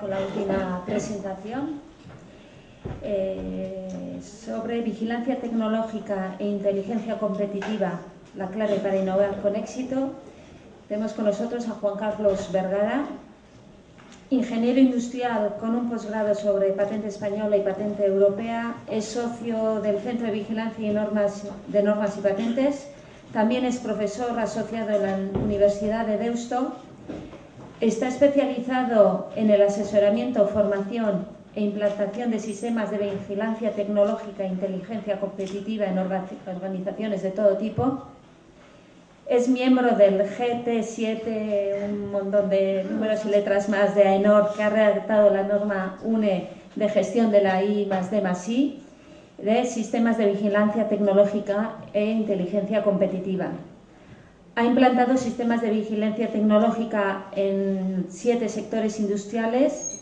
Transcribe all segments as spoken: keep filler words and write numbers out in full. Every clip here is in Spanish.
Con la última presentación eh, sobre vigilancia tecnológica e inteligencia competitiva, la clave para innovar con éxito. Tenemos con nosotros a Juan Carlos Vergara, ingeniero industrial con un posgrado sobre patente española y patente europea, es socio del Centro de Vigilancia y normas, de Normas y Patentes, también es profesor asociado en la Universidad de Deusto. Está especializado en el asesoramiento, formación e implantación de sistemas de vigilancia tecnológica e inteligencia competitiva en organizaciones de todo tipo. Es miembro del G T siete, un montón de números y letras más de AENOR, que ha redactado la norma UNE de gestión de la I más D más I, de sistemas de vigilancia tecnológica e inteligencia competitiva. Ha implantado sistemas de vigilancia tecnológica en siete sectores industriales.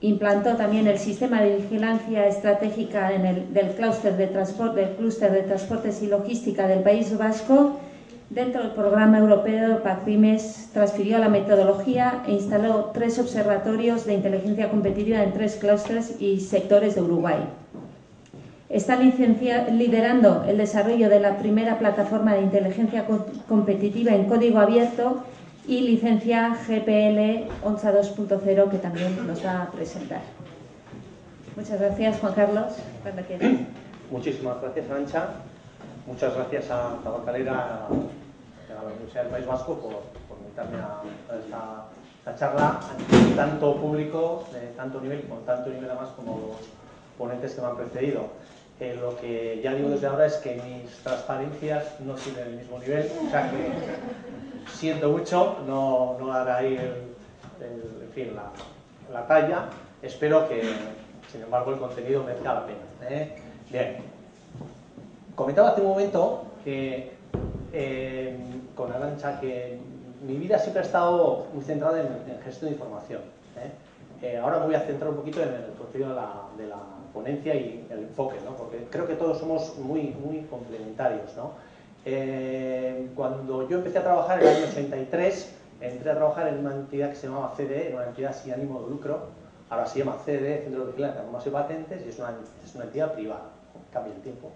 Implantó también el sistema de vigilancia estratégica en el, del clúster de, de transportes y logística del País Vasco. Dentro del programa europeo PACPymes transfirió la metodología e instaló tres observatorios de inteligencia competitiva en tres clústeres y sectores de Uruguay. Está liderando el desarrollo de la primera plataforma de inteligencia competitiva en código abierto y licencia G P L Hontza dos punto cero, que también nos va a presentar. Muchas gracias, Juan Carlos. Cuando quieras. Muchísimas gracias, Arancha. Muchas gracias a Tabakalera, a la Universidad del País Vasco, por, por invitarme a, a esta, esta charla. Tanto público, de tanto nivel, con tanto nivel además como ponentes que me han precedido. Eh, lo que ya digo desde ahora es que mis transparencias no tienen el mismo nivel, o sea que siento mucho, no, no dará ahí el, el, en fin, la, la talla. Espero que, sin embargo, el contenido merezca la pena. ¿eh? Bien, comentaba hace un momento que eh, con Arancha que mi vida siempre ha estado muy centrada en, en gestión de información. ¿eh? Eh, ahora me voy a centrar un poquito en el contenido de la, de la ponencia y el enfoque, ¿no? Porque creo que todos somos muy, muy complementarios, ¿no? Eh, cuando yo empecé a trabajar en el año ochenta y tres, entré a trabajar en una entidad que se llamaba C D E, en una entidad sin ánimo de lucro, ahora se llama C D E, Centro de Vigilancia de Marcas y Patentes, y es una, es una entidad privada, cambia el tiempo.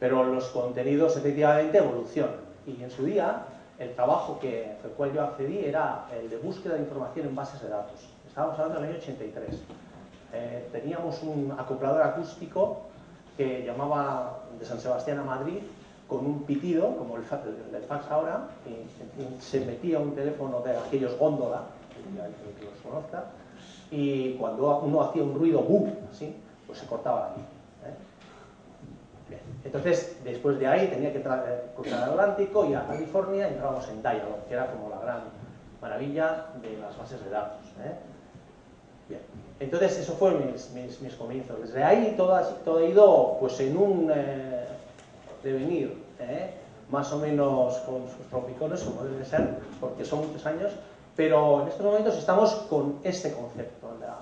Pero los contenidos efectivamente evolucionan, y en su día el trabajo que, al cual yo accedí era el de búsqueda de información en bases de datos. Estábamos hablando del año ochenta y tres. Eh, teníamos un acoplador acústico que llamaba de San Sebastián a Madrid con un pitido, como el, el, el fax ahora, y, y se metía un teléfono de aquellos góndola, que los conozca, y cuando uno hacía un ruido ¡bu! Así, pues se cortaba la línea. ¿eh? Bien. Entonces, después de ahí tenía que cruzar el Atlántico y a California entrábamos en Dialog, que era como la gran maravilla de las bases de datos. ¿eh? Bien. Entonces, eso fue mis, mis, mis comienzos. Desde ahí todo ha, todo ha ido pues, en un eh, devenir, ¿eh? más o menos con sus tropicones, como debe ser, porque son muchos años, pero en estos momentos estamos con este concepto, la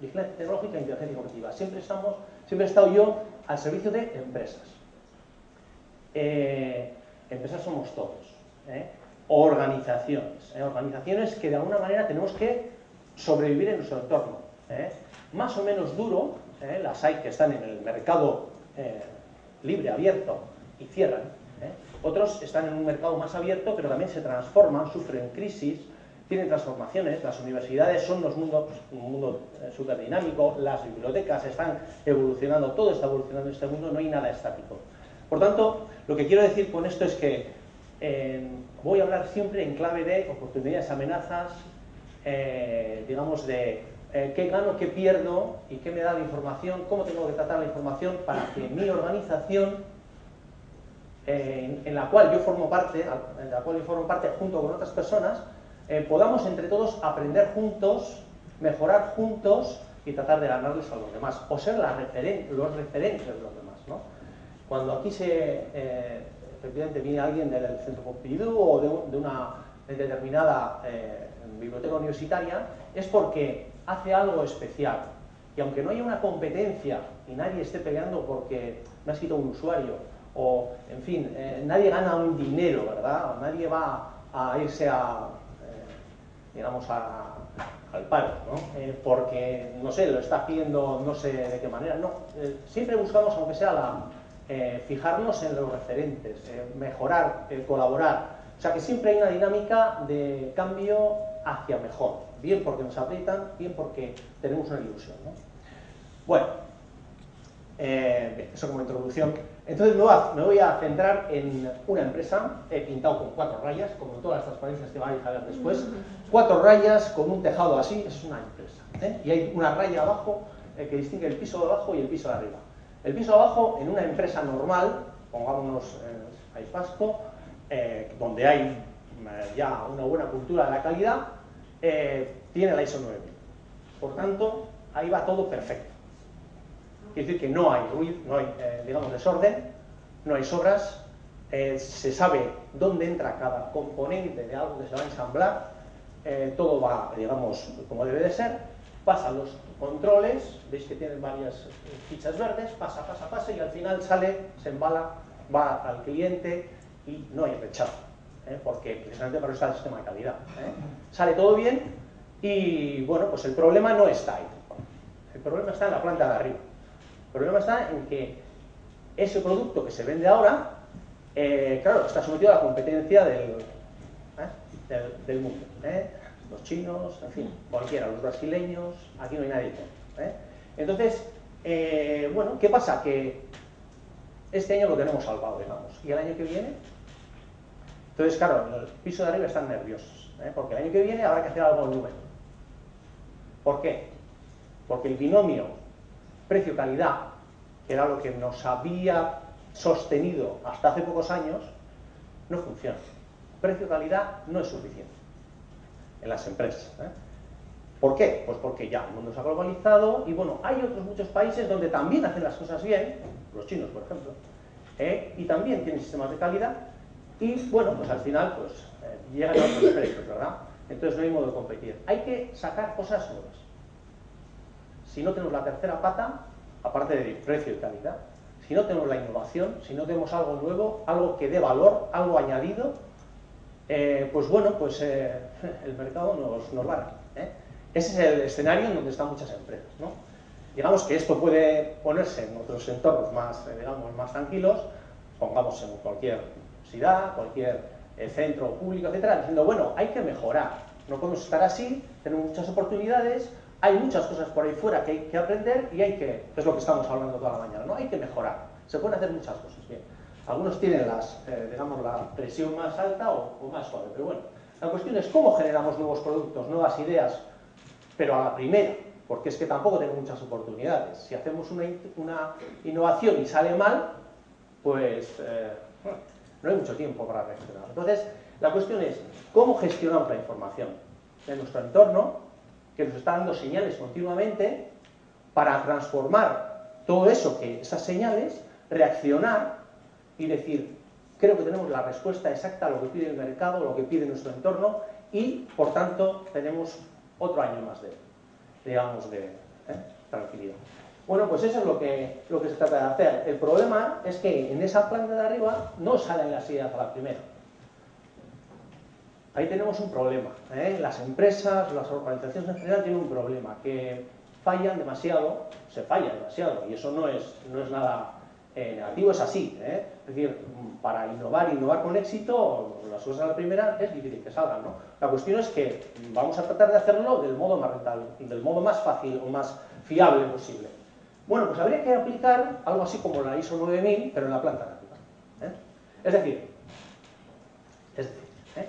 vigilancia tecnológica e inteligencia competitiva. Siempre, estamos, siempre he estado yo al servicio de empresas. Eh, empresas somos todos. ¿eh? Organizaciones. ¿eh? Organizaciones que de alguna manera tenemos que sobrevivir en nuestro entorno. ¿eh? Más o menos duro, ¿eh? las hay que están en el mercado eh, libre, abierto, y cierran. ¿eh? Otros están en un mercado más abierto, pero también se transforman, sufren crisis, tienen transformaciones. Las universidades son los mundos, un mundo eh, súper dinámico, las bibliotecas están evolucionando, todo está evolucionando en este mundo, no hay nada estático. Por tanto, lo que quiero decir con esto es que eh, voy a hablar siempre en clave de oportunidades, amenazas, Eh, digamos de eh, qué gano, qué pierdo y qué me da la información, cómo tengo que tratar la información para que mi organización eh, en, en la cual yo formo parte, en la cual yo formo parte junto con otras personas, eh, podamos entre todos aprender juntos, mejorar juntos y tratar de ganarles a los demás, o ser la referen los referentes de los demás, ¿no? Cuando aquí se eh, efectivamente viene alguien del Centro Pompidou o de, de una de determinada eh, biblioteca universitaria, es porque hace algo especial. Y aunque no haya una competencia y nadie esté peleando porque me ha escrito un usuario, o en fin, eh, nadie gana un dinero, ¿verdad? O nadie va a irse a, eh, digamos, a, al palo, ¿no? Eh, porque, no sé, lo estás pidiendo no sé de qué manera, no. Eh, siempre buscamos, aunque sea la, eh, fijarnos en los referentes, eh, mejorar, eh, colaborar. O sea que siempre hay una dinámica de cambio hacia mejor, bien porque nos aprietan, bien porque tenemos una ilusión, ¿no? Bueno, eh, eso como introducción. Entonces me voy a centrar en una empresa, he pintado con cuatro rayas, como todas las transparencias que vais a ver después, cuatro rayas con un tejado así, es una empresa, ¿eh? Y hay una raya abajo eh, que distingue el piso de abajo y el piso de arriba. El piso de abajo en una empresa normal, pongámonos eh, País Vasco, eh, donde hay eh, ya una buena cultura de la calidad, eh, tiene la I S O nueve mil. Por tanto, ahí va todo perfecto. Quiere decir que no hay ruido, no hay, eh, digamos, desorden, no hay sobras, eh, se sabe dónde entra cada componente de algo que se va a ensamblar, eh, todo va, digamos, como debe de ser, pasan los controles, veis que tienen varias fichas verdes, pasa, pasa, pasa y al final sale, se embala, va al cliente y no hay rechazo, ¿eh? Porque precisamente para eso está el sistema de calidad, ¿eh? Sale todo bien y, bueno, pues el problema no está ahí, el problema está en la planta de arriba. El problema está en que ese producto que se vende ahora, eh, claro, está sometido a la competencia del, ¿eh? del, del mundo, ¿eh? Los chinos, en fin, cualquiera, los brasileños, aquí no hay nadie, ¿eh? Entonces, eh, bueno, ¿qué pasa? Que este año lo tenemos salvado, digamos, y el año que viene, entonces, claro, en el piso de arriba están nerviosos, ¿eh? Porque el año que viene habrá que hacer algo nuevo. ¿Por qué? Porque el binomio precio-calidad, que era lo que nos había sostenido hasta hace pocos años, no funciona. Precio-calidad no es suficiente en las empresas, ¿eh? ¿Por qué? Pues porque ya el mundo se ha globalizado y, bueno, hay otros muchos países donde también hacen las cosas bien, los chinos, por ejemplo, ¿eh? Y también tienen sistemas de calidad y, bueno, pues al final pues eh, llegan a otros precios, ¿verdad? Entonces no hay modo de competir. Hay que sacar cosas nuevas. Si no tenemos la tercera pata, aparte de precio y calidad, si no tenemos la innovación, si no tenemos algo nuevo, algo que dé valor, algo añadido, eh, pues bueno, pues eh, el mercado nos, nos va a dar, ¿eh? Ese es el escenario en donde están muchas empresas, ¿no? Digamos que esto puede ponerse en otros entornos más, eh, digamos, más tranquilos, pongamos en cualquier ciudad, cualquier eh, centro público, etcétera, diciendo, bueno, hay que mejorar, no podemos estar así, tenemos muchas oportunidades. Hay muchas cosas por ahí fuera que hay que aprender y hay que, es lo que estamos hablando toda la mañana, ¿no? Hay que mejorar. Se pueden hacer muchas cosas. Bien. Algunos tienen las, eh, digamos, la presión más alta o, o más suave, pero bueno. La cuestión es cómo generamos nuevos productos, nuevas ideas, pero a la primera, porque es que tampoco tenemos muchas oportunidades. Si hacemos una, una innovación y sale mal, pues eh, no hay mucho tiempo para reaccionar. Entonces, la cuestión es cómo gestionamos la información de nuestro entorno, que nos está dando señales continuamente, para transformar todo eso, que esas señales, reaccionar y decir, creo que tenemos la respuesta exacta a lo que pide el mercado, lo que pide nuestro entorno y, por tanto, tenemos otro año más de, digamos, de ¿eh? tranquilidad. Bueno, pues eso es lo que, lo que se trata de hacer. El problema es que en esa planta de arriba no salen las ideas a la primera. Ahí tenemos un problema, ¿eh? Las empresas, las organizaciones en general tienen un problema, que fallan demasiado, se falla demasiado, y eso no es, no es nada eh, negativo, es así, ¿eh? Es decir, para innovar, innovar con éxito, las cosas a la primera es difícil que salgan, ¿no? La cuestión es que vamos a tratar de hacerlo del modo más rentable, del modo más fácil o más fiable posible. Bueno, pues habría que aplicar algo así como la I S O nueve mil, pero en la planta nativa, ¿eh? Es decir, es decir, ¿eh?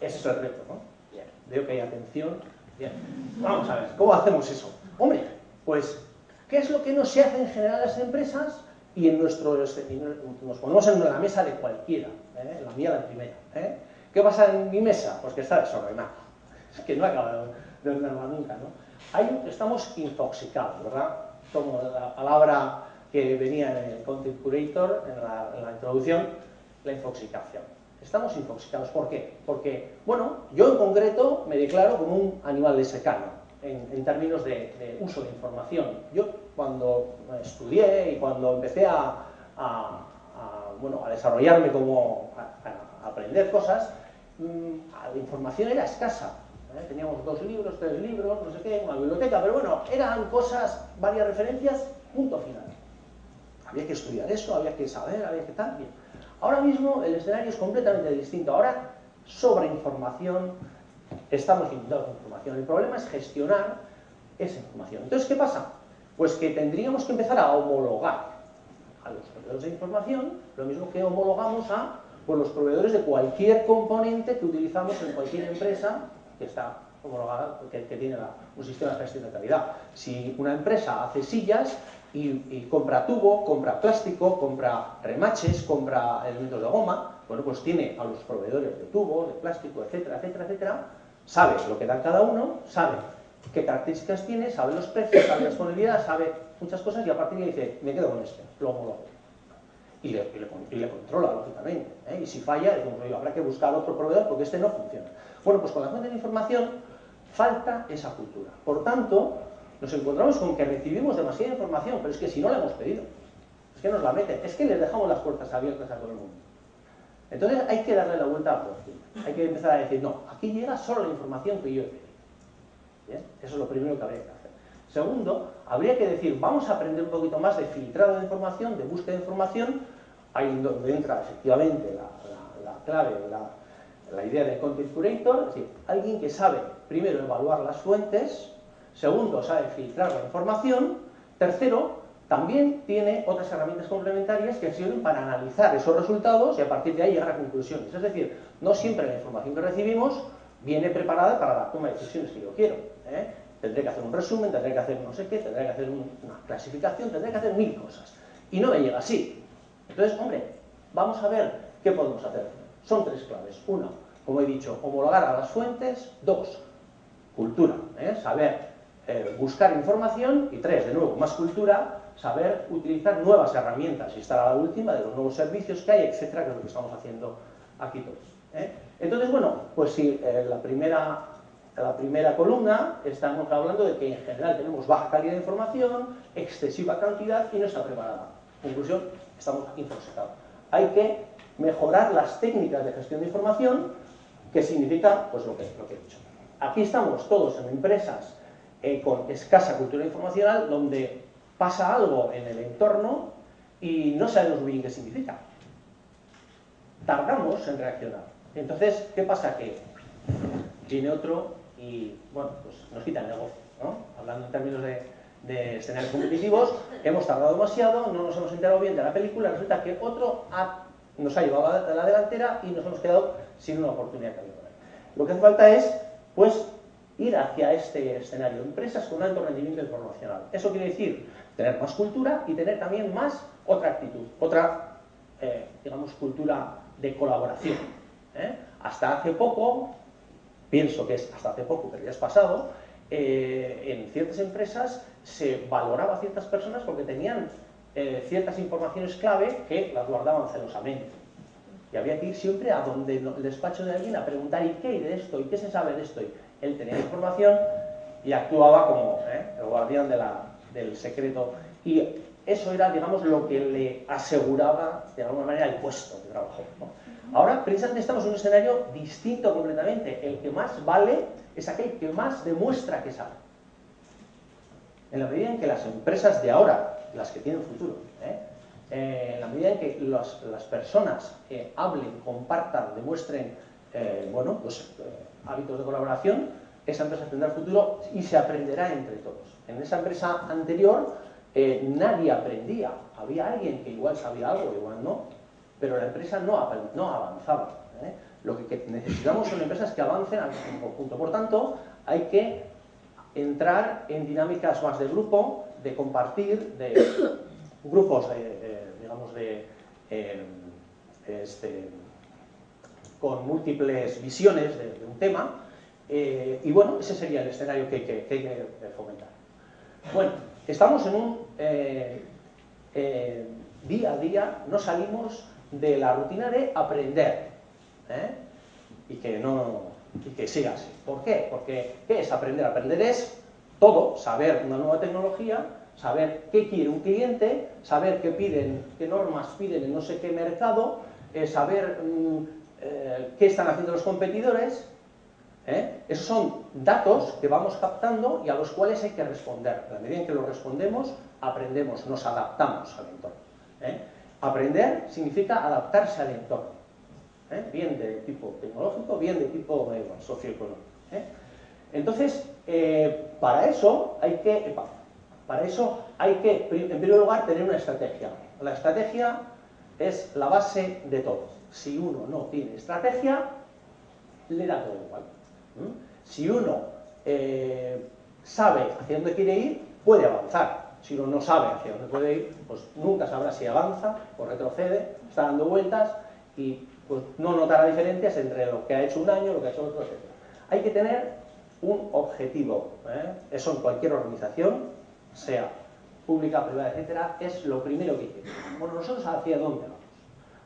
Ese es el reto, ¿no? Bien. Veo que hay atención. Bien. Vamos a ver, ¿cómo hacemos eso? Hombre, pues, ¿qué es lo que no se hace en general en las empresas? Y en nuestro, nos ponemos en la mesa de cualquiera, ¿eh? La mía la primera, ¿eh? ¿Qué pasa en mi mesa? Pues que está desordenada. Es que no acaba de ordenarla nunca, ¿no? Ahí estamos intoxicados, ¿verdad? Como la palabra que venía en el Content Curator, en la, en la introducción, la intoxicación. Estamos intoxicados. ¿Por qué? Porque, bueno, yo en concreto me declaro como un animal de secano en, en términos de, de uso de información. Yo cuando estudié y cuando empecé a, a, a, bueno, a desarrollarme como a, a aprender cosas, mmm, la información era escasa. ¿eh? Teníamos dos libros, tres libros, no sé qué, una biblioteca, pero bueno, eran cosas, varias referencias, punto final. Había que estudiar eso, había que saber, había que tal. Bien. Ahora mismo el escenario es completamente distinto. Ahora, sobre información, estamos inundados de información. El problema es gestionar esa información. Entonces, ¿qué pasa? Pues que tendríamos que empezar a homologar a los proveedores de información, lo mismo que homologamos a pues, los proveedores de cualquier componente que utilizamos en cualquier empresa que está homologada, que, que tiene la, un sistema de gestión de calidad. Si una empresa hace sillas y, y compra tubo, compra plástico, compra remaches, compra elementos de goma, bueno, pues tiene a los proveedores de tubo, de plástico, etcétera, etcétera, etcétera, sabe lo que da cada uno, sabe qué características tiene, sabe los precios, sabe la disponibilidad, sabe muchas cosas y a partir de ahí dice, me quedo con este, lo homologo. Y le, y le, y le controla, lógicamente. ¿eh? Y si falla, digo, habrá que buscar otro proveedor porque este no funciona. Bueno, pues con la fuente de información falta esa cultura. Por tanto, nos encontramos con que recibimos demasiada información, pero es que si no la hemos pedido, es que nos la meten, es que les dejamos las puertas abiertas a todo el mundo. Entonces hay que darle la vuelta a la. Hay que empezar a decir, no, aquí llega solo la información que yo he pedido. ¿Bien? Eso es lo primero que habría que hacer. Segundo, habría que decir, vamos a aprender un poquito más de filtrado de información, de búsqueda de información, ahí donde entra efectivamente la, la, la clave, la, la idea del content curator, es decir, alguien que sabe primero evaluar las fuentes, segundo, sabe filtrar la información, tercero, también tiene otras herramientas complementarias que sirven para analizar esos resultados y a partir de ahí llegar a conclusiones. Es decir, no siempre la información que recibimos viene preparada para la toma de decisiones que yo quiero, ¿eh? Tendré que hacer un resumen, tendré que hacer no sé qué, tendré que hacer una clasificación, tendré que hacer mil cosas. Y no me llega así. Entonces, hombre, vamos a ver qué podemos hacer. Son tres claves. Una, como he dicho, homologar a las fuentes. Dos, cultura, ¿eh? Saber eh, buscar información. Y tres, de nuevo, más cultura, saber utilizar nuevas herramientas. Y estar a la última de los nuevos servicios que hay, etcétera, que es lo que estamos haciendo aquí todos, ¿eh? Entonces, bueno, pues si eh, la primera... En la primera columna estamos hablando de que en general tenemos baja calidad de información, excesiva cantidad y no está preparada. Conclusión, estamos infosecados. Hay que mejorar las técnicas de gestión de información, que significa pues, lo, que, lo que he dicho. Aquí estamos todos en empresas eh, con escasa cultura informacional, donde pasa algo en el entorno y no sabemos muy bien qué significa. Tardamos en reaccionar. Entonces, ¿qué pasa? Que viene otro y, bueno, pues nos quita el negocio, ¿no? Hablando en términos de, de escenarios competitivos, hemos tardado demasiado, no nos hemos enterado bien de la película, resulta que otro ha, nos ha llevado a la, a la delantera y nos hemos quedado sin una oportunidad que había por ahí. Lo que hace falta es, pues, ir hacia este escenario, empresas con alto rendimiento informacional. Eso quiere decir tener más cultura y tener también más otra actitud, otra, eh, digamos, cultura de colaboración, ¿eh? Hasta hace poco... Pienso que es hasta hace poco, pero ya es pasado, eh, en ciertas empresas se valoraba a ciertas personas porque tenían eh, ciertas informaciones clave que las guardaban celosamente. Y había que ir siempre a donde el despacho de alguien a preguntar, ¿y qué hay de esto? ¿Y qué se sabe de esto? Y él tenía información y actuaba como ¿eh? el guardián de la, del secreto. Y eso era, digamos, lo que le aseguraba, de alguna manera, el puesto de trabajo, ¿no? Ahora, precisamente, estamos en un escenario distinto completamente. El que más vale es aquel que más demuestra que sabe. En la medida en que las empresas de ahora, las que tienen futuro, ¿eh? Eh, en la medida en que los, las personas eh, hablen, compartan, demuestren eh, bueno, pues, eh, hábitos de colaboración, esa empresa tendrá futuro y se aprenderá entre todos. En esa empresa anterior eh, nadie aprendía. Había alguien que igual sabía algo, igual no. Pero la empresa no, no avanzaba, ¿eh? Lo que necesitamos son empresas que avancen en conjunto. Por tanto, hay que entrar en dinámicas más de grupo, de compartir, de grupos de, de, digamos de, eh, este, con múltiples visiones de, de un tema. Eh, y bueno, ese sería el escenario que, que, que hay que fomentar. Bueno, estamos en un eh, eh, día a día, no salimos de la rutina de aprender, ¿eh? y que no y que siga así. ¿Por qué? Porque ¿qué es aprender? Aprender es todo, saber una nueva tecnología, saber qué quiere un cliente, saber qué piden, qué normas piden en no sé qué mercado, eh, saber mm, eh, qué están haciendo los competidores, ¿Eh? Esos son datos que vamos captando y a los cuales hay que responder. En la medida en que los respondemos, aprendemos, nos adaptamos al entorno. ¿Eh? Aprender significa adaptarse al entorno, ¿eh? Bien de tipo tecnológico, bien de tipo eh, socioeconómico. ¿Eh? Entonces, eh, para eso hay que, epa, para eso hay que, en primer lugar, tener una estrategia. La estrategia es la base de todo. Si uno no tiene estrategia, le da todo igual. ¿Mm? Si uno eh, sabe hacia dónde quiere ir, puede avanzar. Si uno no sabe hacia dónde puede ir, pues nunca sabrá si avanza o retrocede, está dando vueltas y pues, no notará diferencias entre lo que ha hecho un año, lo que ha hecho otro, etcétera. Hay que tener un objetivo. ¿eh? Eso en cualquier organización, sea pública, privada, etcétera, es lo primero que tiene. Bueno, nosotros hacia dónde vamos.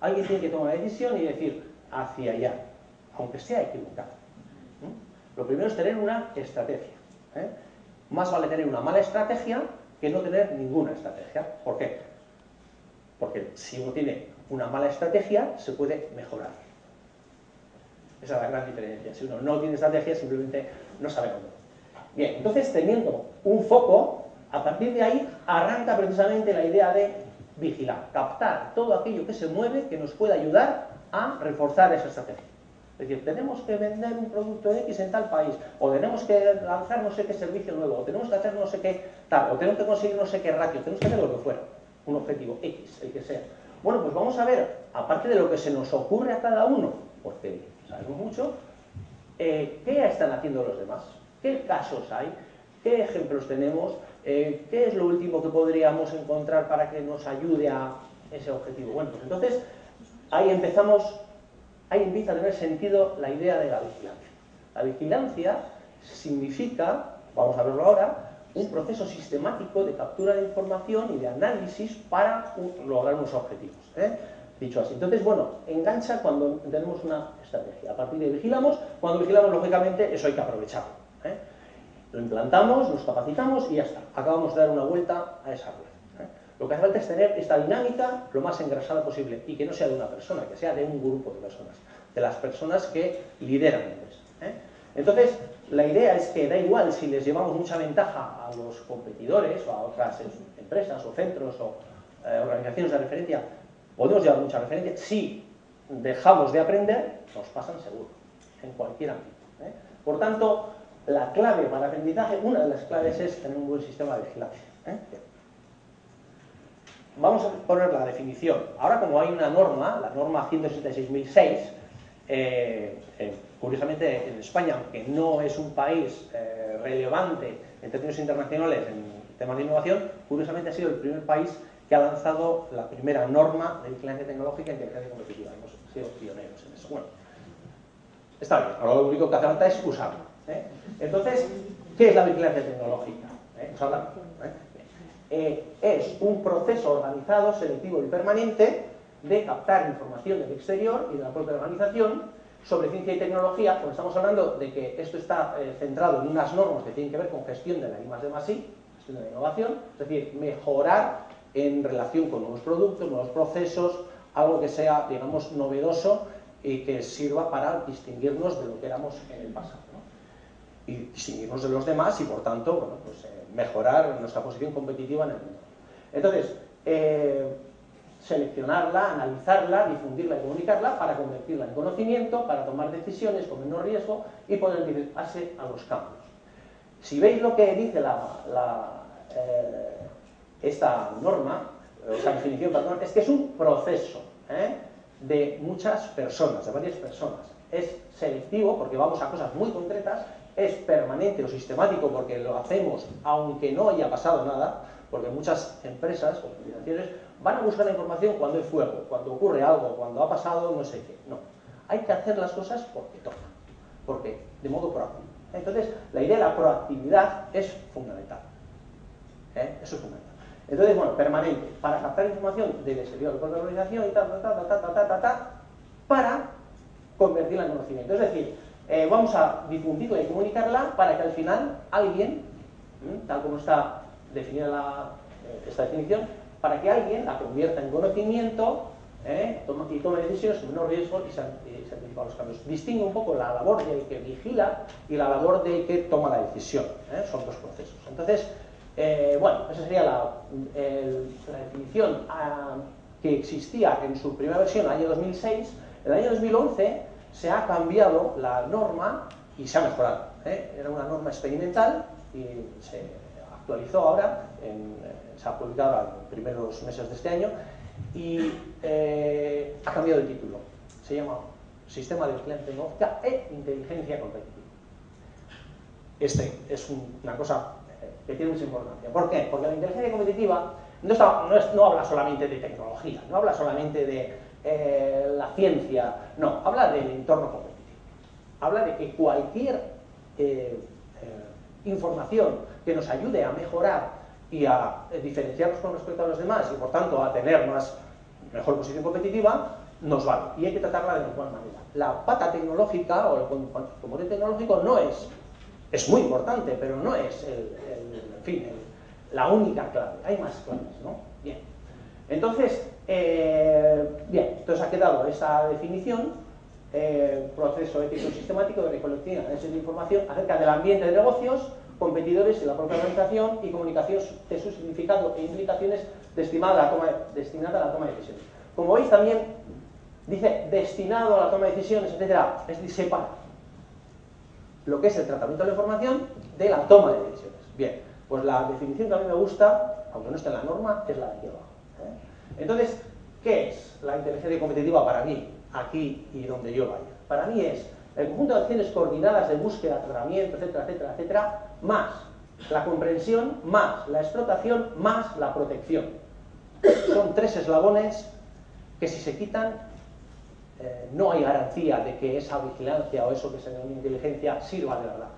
Alguien tiene que tomar la decisión y decir hacia allá, aunque sea equivocado. ¿Mm? Lo primero es tener una estrategia. ¿eh? Más vale tener una mala estrategia que no tener ninguna estrategia. ¿Por qué? Porque si uno tiene una mala estrategia, se puede mejorar. Esa es la gran diferencia. Si uno no tiene estrategia, simplemente no sabe cómo. Bien, entonces teniendo un foco, a partir de ahí arranca precisamente la idea de vigilar, captar todo aquello que se mueve que nos pueda ayudar a reforzar esa estrategia. Es decir, tenemos que vender un producto X en tal país, o tenemos que lanzar no sé qué servicio nuevo, o tenemos que hacer no sé qué tal, o tenemos que conseguir no sé qué ratio, tenemos que hacer lo que fuera, un objetivo X, el que sea. Bueno, pues vamos a ver, aparte de lo que se nos ocurre a cada uno, porque sabemos mucho, eh, ¿qué están haciendo los demás? ¿Qué casos hay? ¿Qué ejemplos tenemos? Eh, ¿Qué es lo último que podríamos encontrar para que nos ayude a ese objetivo? Bueno, pues entonces, ahí empezamos, ahí empieza a tener sentido la idea de la vigilancia. La vigilancia significa, vamos a verlo ahora, un proceso sistemático de captura de información y de análisis para un, lograr unos objetivos. ¿eh? Dicho así. Entonces, bueno, engancha cuando tenemos una estrategia. A partir de ahí vigilamos, cuando vigilamos, lógicamente, eso hay que aprovecharlo. ¿eh? Lo implantamos, nos capacitamos y ya está. Acabamos de dar una vuelta a esa rueda. ¿eh? Lo que hace falta es tener esta dinámica lo más engrasada posible y que no sea de una persona, que sea de un grupo de personas, de las personas que lideran. ¿eh? Entonces, la idea es que da igual si les llevamos mucha ventaja a los competidores o a otras empresas o centros o eh, organizaciones de referencia, podemos llevar mucha referencia. Si dejamos de aprender, nos pasan seguro, en cualquier ámbito. ¿eh? Por tanto, la clave para el aprendizaje, una de las claves es tener un buen sistema de vigilancia. ¿eh? Vamos a poner la definición. Ahora, como hay una norma, la norma ciento sesenta y seis mil seis, eh, eh, curiosamente en España, aunque no es un país eh, relevante en términos internacionales en temas de innovación, curiosamente ha sido el primer país que ha lanzado la primera norma de vigilancia tecnológica e inteligencia competitiva. Hemos sido pioneros en eso. Bueno, está bien, ahora lo único que hace falta es usarla. ¿eh? Entonces, ¿qué es la vigilancia tecnológica? ¿Eh? Usarla. ¿eh? Eh, es un proceso organizado, selectivo y permanente de captar información del exterior y de la propia organización sobre ciencia y tecnología. Como estamos hablando de que esto está eh, centrado en unas normas que tienen que ver con gestión de la I más D más I, gestión de la innovación, es decir, mejorar en relación con nuevos productos, nuevos procesos, algo que sea, digamos, novedoso y que sirva para distinguirnos de lo que éramos en el pasado, ¿no? Y distinguirnos de los demás y, por tanto, bueno, pues, eh, mejorar nuestra posición competitiva en el mundo. Entonces, eh, seleccionarla, analizarla, difundirla y comunicarla para convertirla en conocimiento, para tomar decisiones con menor riesgo y poder base a los cambios. Si veis lo que dice la... la eh, esta norma, esta definición, perdón, es que es un proceso ¿eh? de muchas personas, de varias personas. Es selectivo porque vamos a cosas muy concretas, es permanente o sistemático porque lo hacemos aunque no haya pasado nada, porque muchas empresas o organizaciones van a buscar la información cuando hay fuego, cuando ocurre algo, cuando ha pasado no sé qué. No, hay que hacer las cosas porque toca, porque de modo proactivo. Entonces, la idea de la proactividad es fundamental. ¿eh? Eso es fundamental. Entonces, bueno, permanente, para captar información del exterior de la organización y tal, tal, tal, tal, tal, tal, tal, para convertirla en conocimiento. Es decir, eh, vamos a difundirla y comunicarla para que al final alguien, ¿eh? tal como está definida la, eh, esta definición, para que alguien la convierta en conocimiento, ¿eh? Toma, y tome decisiones sobre menos riesgo y se han, eh, se han anticipado los cambios. Distingue un poco la labor del que vigila y la labor del que toma la decisión, ¿eh? Son dos procesos. Entonces, eh, bueno, esa sería la, el, la definición a, que existía en su primera versión, en el año dos mil seis. En el año dos mil once se ha cambiado la norma y se ha mejorado, ¿eh? Era una norma experimental y se actualizó ahora, en, se ha publicado ahora en los primeros meses de este año, y eh, ha cambiado el título. Se llama Sistema de Vigilancia Tecnológica e Inteligencia Competitiva. Este es un, una cosa que tiene mucha importancia. ¿Por qué? Porque la inteligencia competitiva no, está, no, es, no habla solamente de tecnología, no habla solamente de eh, la ciencia, no, habla del entorno competitivo. Habla de que cualquier eh, eh, información que nos ayude a mejorar y a diferenciarnos con respecto a los demás y por tanto a tener más, mejor posición competitiva, nos vale y hay que tratarla de la igual manera. La pata tecnológica o el componente tecnológico no es, es muy importante, pero no es el, el, en fin, el, la única clave, hay más claves, ¿no? Bien, entonces, eh, bien, entonces ha quedado esa definición. Eh, proceso ético y sistemático de recolección y análisis de información acerca del ambiente de negocios, competidores y la propia organización y comunicación de su significado e implicaciones destinada a la toma de, destinada a la toma de decisiones. Como veis también dice destinado a la toma de decisiones, etcétera, es decir, separa lo que es el tratamiento de la información de la toma de decisiones. Bien, pues la definición que a mí me gusta, aunque no esté en la norma, es la de aquí abajo, ¿eh? Entonces, ¿qué es la inteligencia competitiva para mí? Aquí y donde yo vaya. Para mí es el conjunto de acciones coordinadas de búsqueda, tratamiento, etcétera, etcétera, etcétera, más la comprensión, más la explotación, más la protección. Son tres eslabones que si se quitan eh, no hay garantía de que esa vigilancia o eso que se denomina inteligencia sirva de verdad.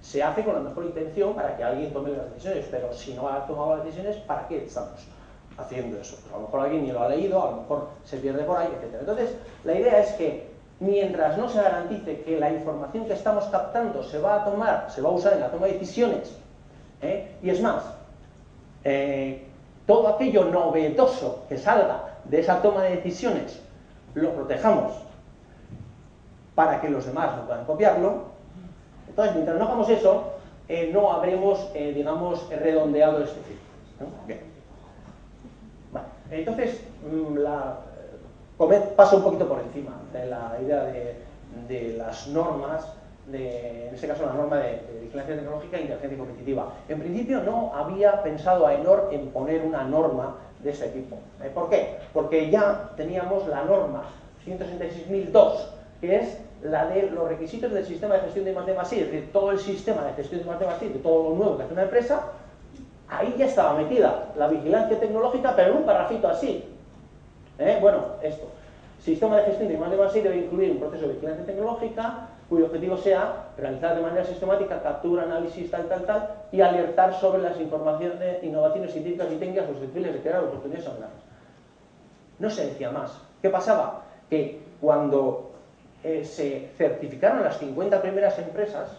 Se hace con la mejor intención para que alguien tome las decisiones, pero si no ha tomado las decisiones, ¿para qué estamos haciendo eso? Pues a lo mejor alguien ni lo ha leído, a lo mejor se pierde por ahí, etcétera. Entonces, la idea es que mientras no se garantice que la información que estamos captando se va a tomar, se va a usar en la toma de decisiones, ¿eh? Y es más, eh, todo aquello novedoso que salga de esa toma de decisiones, lo protejamos para que los demás no puedan copiarlo. Entonces, mientras no hagamos eso, eh, no habremos, eh, digamos, redondeado este círculo, ¿no? Bien. Entonces, la, paso un poquito por encima de la idea de, de las normas, de, en este caso la norma de, de vigilancia tecnológica e inteligencia competitiva. En principio no había pensado AENOR en poner una norma de ese tipo. ¿Por qué? Porque ya teníamos la norma ciento sesenta y seis mil dos, que es la de los requisitos del sistema de gestión de I más D más I, es decir, todo el sistema de gestión de I más D más I, de todo lo nuevo que hace una empresa. Ahí ya estaba metida la vigilancia tecnológica, pero en un parrafito así. ¿Eh? Bueno, esto. Sistema de gestión de I más D más I debe incluir un proceso de vigilancia tecnológica cuyo objetivo sea realizar de manera sistemática captura, análisis, tal, tal, tal, y alertar sobre las informaciones, innovaciones científicas y técnicas susceptibles de crear oportunidades laborales. No se decía más. ¿Qué pasaba? Que cuando eh, se certificaron las cincuenta primeras empresas,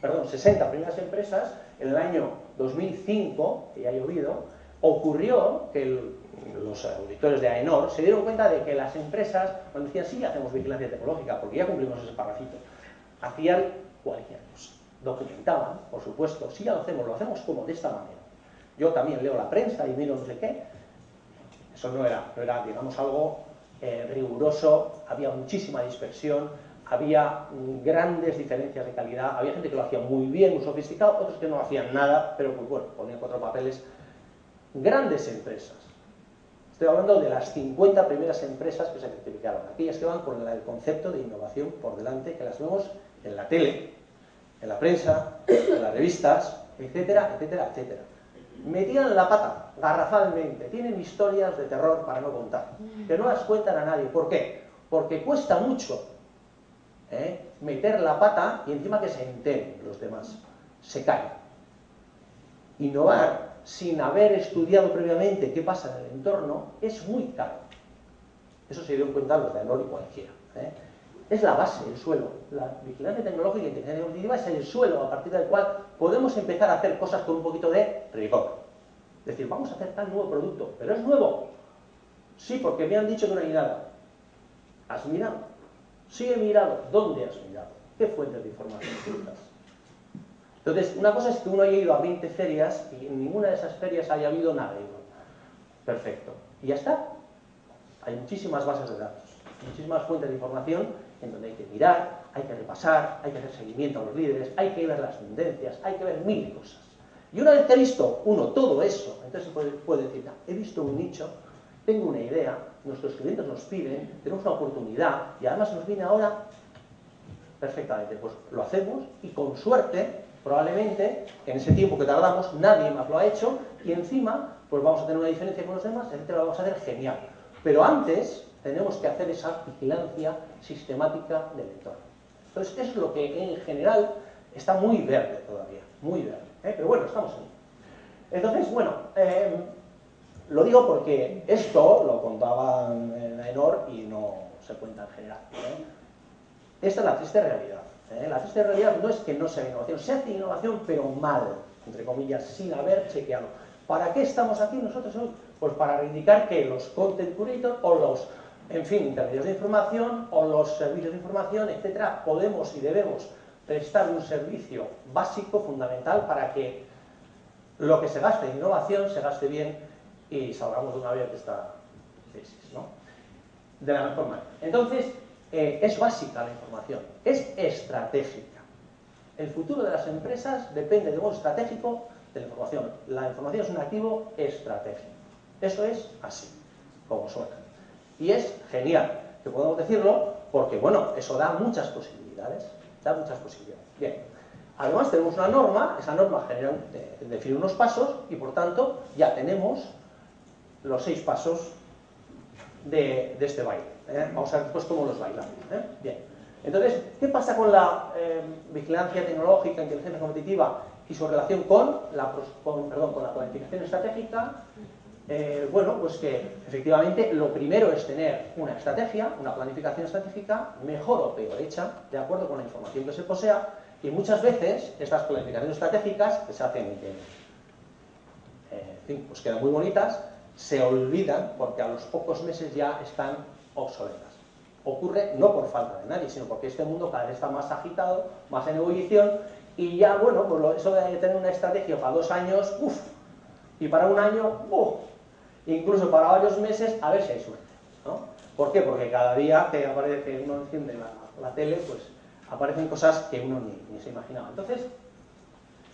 perdón, sesenta primeras empresas, en el año dos mil cinco, que ya ha llovido, ocurrió que el, los auditores de AENOR se dieron cuenta de que las empresas, cuando decían, sí, hacemos vigilancia tecnológica, porque ya cumplimos ese parrafito, hacían cualquier cosa. Documentaban, por supuesto, sí, ya lo hacemos, lo hacemos como de esta manera. Yo también leo la prensa y miro no sé qué. Eso no era, no era digamos, algo eh, riguroso, había muchísima dispersión, había grandes diferencias de calidad, había gente que lo hacía muy bien, muy sofisticado, otros que no hacían nada, pero pues bueno, ponían cuatro papeles. Grandes empresas. Estoy hablando de las cincuenta primeras empresas que se certificaron. Aquellas que van con el concepto de innovación por delante, que las vemos en la tele, en la prensa, en las revistas, etcétera, etcétera, etcétera. Metían la pata, garrafalmente. Tienen historias de terror para no contar, que no las cuentan a nadie. ¿Por qué? Porque cuesta mucho ¿Eh? meter la pata y encima que se enteren los demás, se caen. Innovar sin haber estudiado previamente qué pasa en el entorno es muy caro. Eso se dieron cuenta los de AENOR y cualquiera, ¿eh? Es la base, el suelo. La vigilancia tecnológica y inteligencia competitiva es el suelo a partir del cual podemos empezar a hacer cosas con un poquito de rigor. Es decir, vamos a hacer tal nuevo producto, pero es nuevo. Sí, porque me han dicho que no hay nada. ¿Has mirado? Sí, he mirado. ¿Dónde has mirado? ¿Qué fuentes de información utilizas? Entonces, una cosa es que uno haya ido a veinte ferias y en ninguna de esas ferias haya habido nada. Perfecto. Y ya está. Hay muchísimas bases de datos, muchísimas fuentes de información en donde hay que mirar, hay que repasar, hay que hacer seguimiento a los líderes, hay que ver las tendencias, hay que ver mil cosas. Y una vez que he visto uno todo eso, entonces se puede, puede decir, he visto un nicho, tengo una idea, nuestros clientes nos piden, tenemos una oportunidad y además nos viene ahora perfectamente. Pues lo hacemos y con suerte, probablemente, en ese tiempo que tardamos, nadie más lo ha hecho y encima, pues vamos a tener una diferencia con los demás, etcétera, lo vamos a hacer genial. Pero antes tenemos que hacer esa vigilancia sistemática del entorno. Entonces, eso es lo que en general está muy verde todavía, muy verde, ¿eh? Pero bueno, estamos ahí. Entonces, bueno, eh, lo digo porque esto lo contaban en AENOR y no se cuenta en general, ¿eh? Esta es la triste realidad, ¿eh? La triste realidad no es que no se haga innovación, se hace innovación pero mal, entre comillas, sin haber chequeado. ¿Para qué estamos aquí nosotros hoy? Pues para reivindicar que los content curators o los, en fin, intermediarios de información o los servicios de información, etcétera, podemos y debemos prestar un servicio básico, fundamental, para que lo que se gaste en innovación se gaste bien y salgamos de una vez de esta crisis, ¿no? De la mejor manera. Entonces, eh, es básica la información, es estratégica. El futuro de las empresas depende de modo estratégico de la información. La información es un activo estratégico. Eso es así, como suena. Y es genial que podamos decirlo porque, bueno, eso da muchas posibilidades. Da muchas posibilidades. Bien. Además tenemos una norma, esa norma genera, de, define unos pasos y, por tanto, ya tenemos los seis pasos de, de este baile, ¿eh? Vamos a ver después cómo los bailamos, ¿eh? Bien. Entonces, ¿qué pasa con la eh, vigilancia tecnológica, inteligencia competitiva y su relación con la, con, perdón, con la planificación estratégica? Eh, bueno, pues que efectivamente lo primero es tener una estrategia, una planificación estratégica mejor o peor hecha, de acuerdo con la información que se posea, y muchas veces estas planificaciones estratégicas que se hacen, eh, en fin, pues quedan muy bonitas, se olvidan porque a los pocos meses ya están obsoletas. Ocurre no por falta de nadie, sino porque este mundo cada vez está más agitado, más en ebullición, y ya, bueno, pues eso de tener una estrategia para dos años, uff, y para un año, uff, incluso para varios meses, a ver si hay suerte, ¿no? ¿Por qué? Porque cada día que aparece, uno enciende la, la tele, pues aparecen cosas que uno ni, ni se imaginaba. Entonces,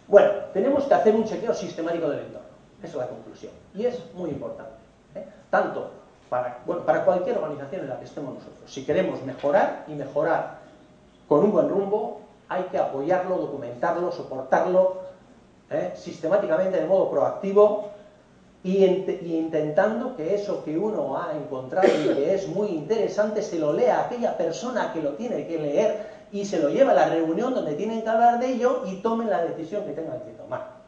bueno, tenemos que hacer un chequeo sistemático del entorno. Esa es la conclusión. Y es muy importante, ¿eh? Tanto para, bueno, para cualquier organización en la que estemos nosotros. Si queremos mejorar y mejorar con un buen rumbo, hay que apoyarlo, documentarlo, soportarlo, ¿eh? Sistemáticamente de modo proactivo y, y intentando que eso que uno ha encontrado y que es muy interesante se lo lea a aquella persona que lo tiene que leer y se lo lleva a la reunión donde tienen que hablar de ello y tomen la decisión que tengan que tomar.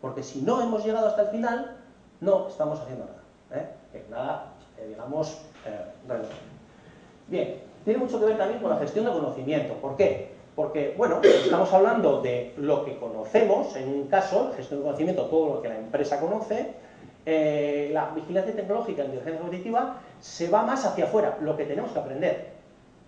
Porque si no hemos llegado hasta el final, no estamos haciendo nada, ¿eh? Que nada, eh, digamos, eh, bien, tiene mucho que ver también con la gestión de conocimiento. ¿Por qué? Porque, bueno, estamos hablando de lo que conocemos, en un caso, gestión de conocimiento, todo lo que la empresa conoce. Eh, la vigilancia tecnológica, la inteligencia competitiva, se va más hacia afuera, lo que tenemos que aprender,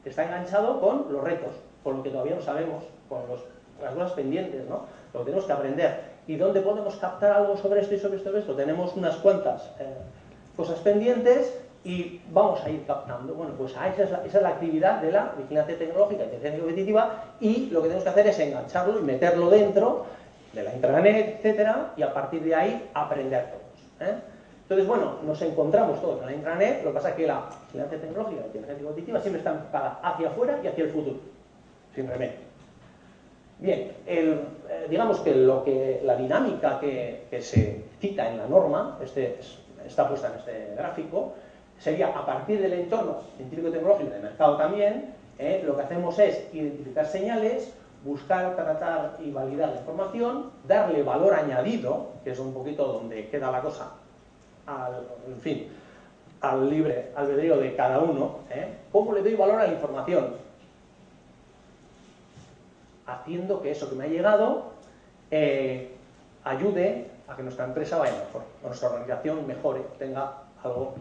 que está enganchado con los retos, con lo que todavía no sabemos, con los, las cosas pendientes, ¿no? Lo que tenemos que aprender. ¿Y dónde podemos captar algo sobre esto y sobre esto y sobre esto? Tenemos unas cuantas eh, cosas pendientes y vamos a ir captando. Bueno, pues ah, esa, es la, esa es la actividad de la vigilancia tecnológica, inteligencia competitiva, y lo que tenemos que hacer es engancharlo y meterlo dentro de la intranet, etcétera, y a partir de ahí aprender todos, ¿eh? Entonces, bueno, nos encontramos todos en la intranet, lo que pasa es que la vigilancia tecnológica, inteligencia competitiva siempre está enfocada hacia afuera y hacia el futuro, sin remedio. Bien, el, eh, digamos que, lo que la dinámica que, que se cita en la norma, este, está puesta en este gráfico, sería a partir del entorno científico-tecnológico de mercado también, eh, lo que hacemos es identificar señales, buscar, tratar y validar la información, darle valor añadido, que es un poquito donde queda la cosa, al, en fin, al libre albedrío de cada uno, ¿eh? ¿Cómo le doy valor a la información? Haciendo que eso que me ha llegado eh, ayude a que nuestra empresa vaya mejor, o nuestra organización mejore, tenga algo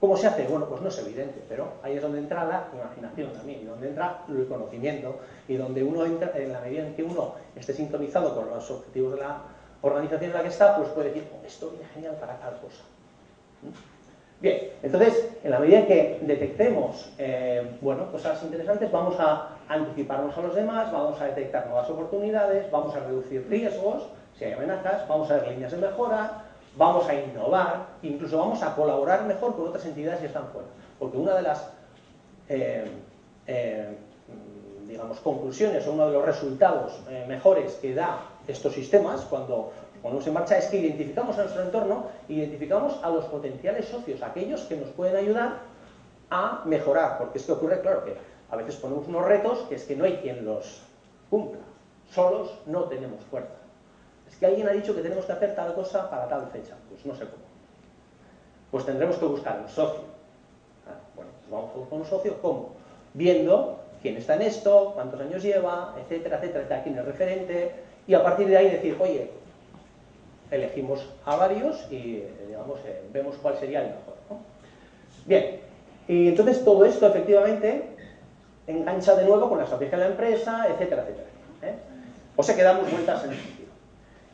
¿Cómo se hace? Bueno, pues no es evidente, pero ahí es donde entra la imaginación también, y donde entra el conocimiento, y donde uno entra, en la medida en que uno esté sintonizado con los objetivos de la organización en la que está, pues puede decir, oh, esto viene genial para tal cosa. Bien, entonces, en la medida en que detectemos eh, bueno, cosas interesantes, vamos a anticiparnos a los demás, vamos a detectar nuevas oportunidades, vamos a reducir riesgos, si hay amenazas, vamos a ver líneas de mejora, vamos a innovar, incluso vamos a colaborar mejor con otras entidades que están fuera. Porque una de las eh, eh, digamos, conclusiones o uno de los resultados eh, mejores que da estos sistemas cuando ponemos en marcha es que identificamos a nuestro entorno, identificamos a los potenciales socios, aquellos que nos pueden ayudar a mejorar. Porque es que ocurre, claro, que a veces ponemos unos retos que es que no hay quien los cumpla. Solos no tenemos fuerza. Es que alguien ha dicho que tenemos que hacer tal cosa para tal fecha. Pues no sé cómo. Pues tendremos que buscar un socio. Ah, bueno, pues vamos a buscar un socio. ¿Cómo? Viendo quién está en esto, cuántos años lleva, etcétera, etcétera, etcétera, quién es referente. Y a partir de ahí decir, oye, elegimos a varios y digamos, eh, vemos cuál sería el mejor, ¿no? Bien, y entonces todo esto efectivamente engancha de nuevo con la estrategia de la empresa, etcétera, etcétera, ¿eh? O sea que damos vueltas en el sentido.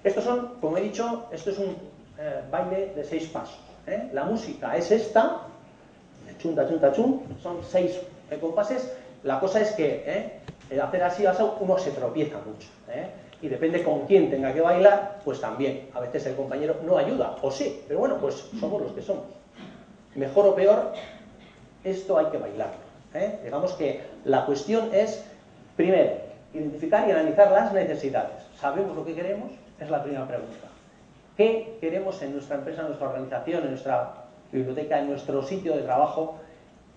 Estos son, como he dicho, esto es un eh, baile de seis pasos, ¿eh? La música es esta, chunta, chunta, chun, son seis eh, compases. La cosa es que eh, el hacer así, uno se tropieza mucho, ¿eh? Y depende con quién tenga que bailar, pues también. A veces el compañero no ayuda, o sí, pero bueno, pues somos los que somos. Mejor o peor, esto hay que bailarlo, ¿eh? Digamos que la cuestión es, primero, identificar y analizar las necesidades. ¿Sabemos lo que queremos? Es la primera pregunta. ¿Qué queremos en nuestra empresa, en nuestra organización, en nuestra biblioteca, en nuestro sitio de trabajo?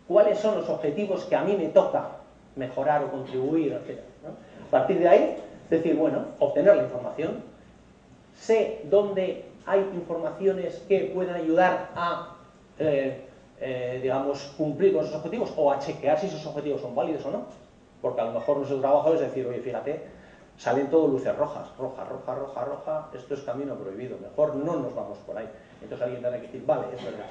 ¿Cuáles son los objetivos que a mí me toca mejorar o contribuir, etcétera, ¿no? A partir de ahí, es decir, bueno, obtener la información, sé dónde hay informaciones que puedan ayudar a, eh, eh, digamos, cumplir con esos objetivos o a chequear si esos objetivos son válidos o no. Porque a lo mejor nuestro trabajo es decir, oye, fíjate, salen todo luces rojas, roja, roja, roja, roja, esto es camino prohibido, mejor no nos vamos por ahí. Entonces alguien tendrá que decir, vale, es verdad,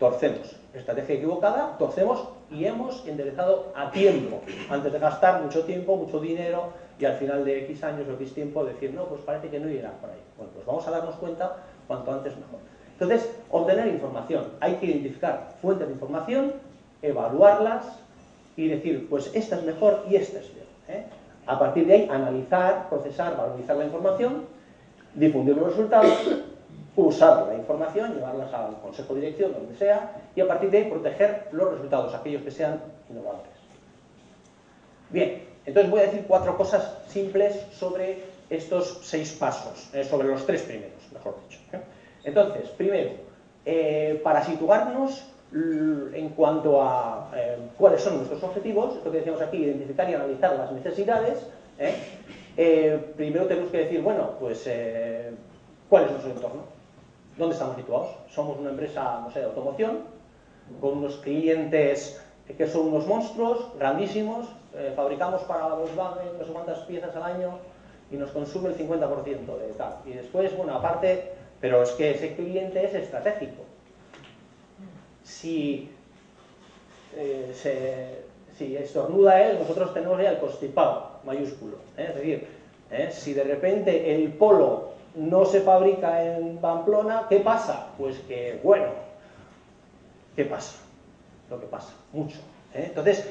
torcemos, estrategia equivocada, torcemos y hemos enderezado a tiempo, antes de gastar mucho tiempo, mucho dinero, y al final de X años o X tiempo decir, no, pues parece que no irá por ahí. Bueno, pues vamos a darnos cuenta, cuanto antes mejor. Entonces, obtener información. Hay que identificar fuentes de información, evaluarlas y decir, pues esta es mejor y esta es peor, ¿eh? A partir de ahí, analizar, procesar, valorizar la información, difundir los resultados, usar la información, llevarlas al consejo de dirección, donde sea, y a partir de ahí, proteger los resultados, aquellos que sean innovadores. Bien. Entonces voy a decir cuatro cosas simples sobre estos seis pasos, eh, sobre los tres primeros, mejor dicho, ¿eh? Entonces, primero, eh, para situarnos en cuanto a eh, cuáles son nuestros objetivos, lo que decíamos aquí, identificar y analizar las necesidades, ¿eh? Eh, primero tenemos que decir, bueno, pues, eh, ¿cuál es nuestro entorno? ¿Dónde estamos situados? Somos una empresa, no sé, de automoción, con unos clientes que son unos monstruos grandísimos, eh, fabricamos para Volkswagen no sé cuántas piezas al año y nos consume el cincuenta por ciento de tal. Y después, bueno, aparte, pero es que ese cliente es estratégico. Si, eh, se, si estornuda él, nosotros tenemos ya el constipado, mayúsculo, ¿eh? Es decir, ¿eh? Si de repente el polo no se fabrica en Pamplona, ¿qué pasa? Pues que, bueno, ¿qué pasa? Lo que pasa, mucho, ¿eh? Entonces,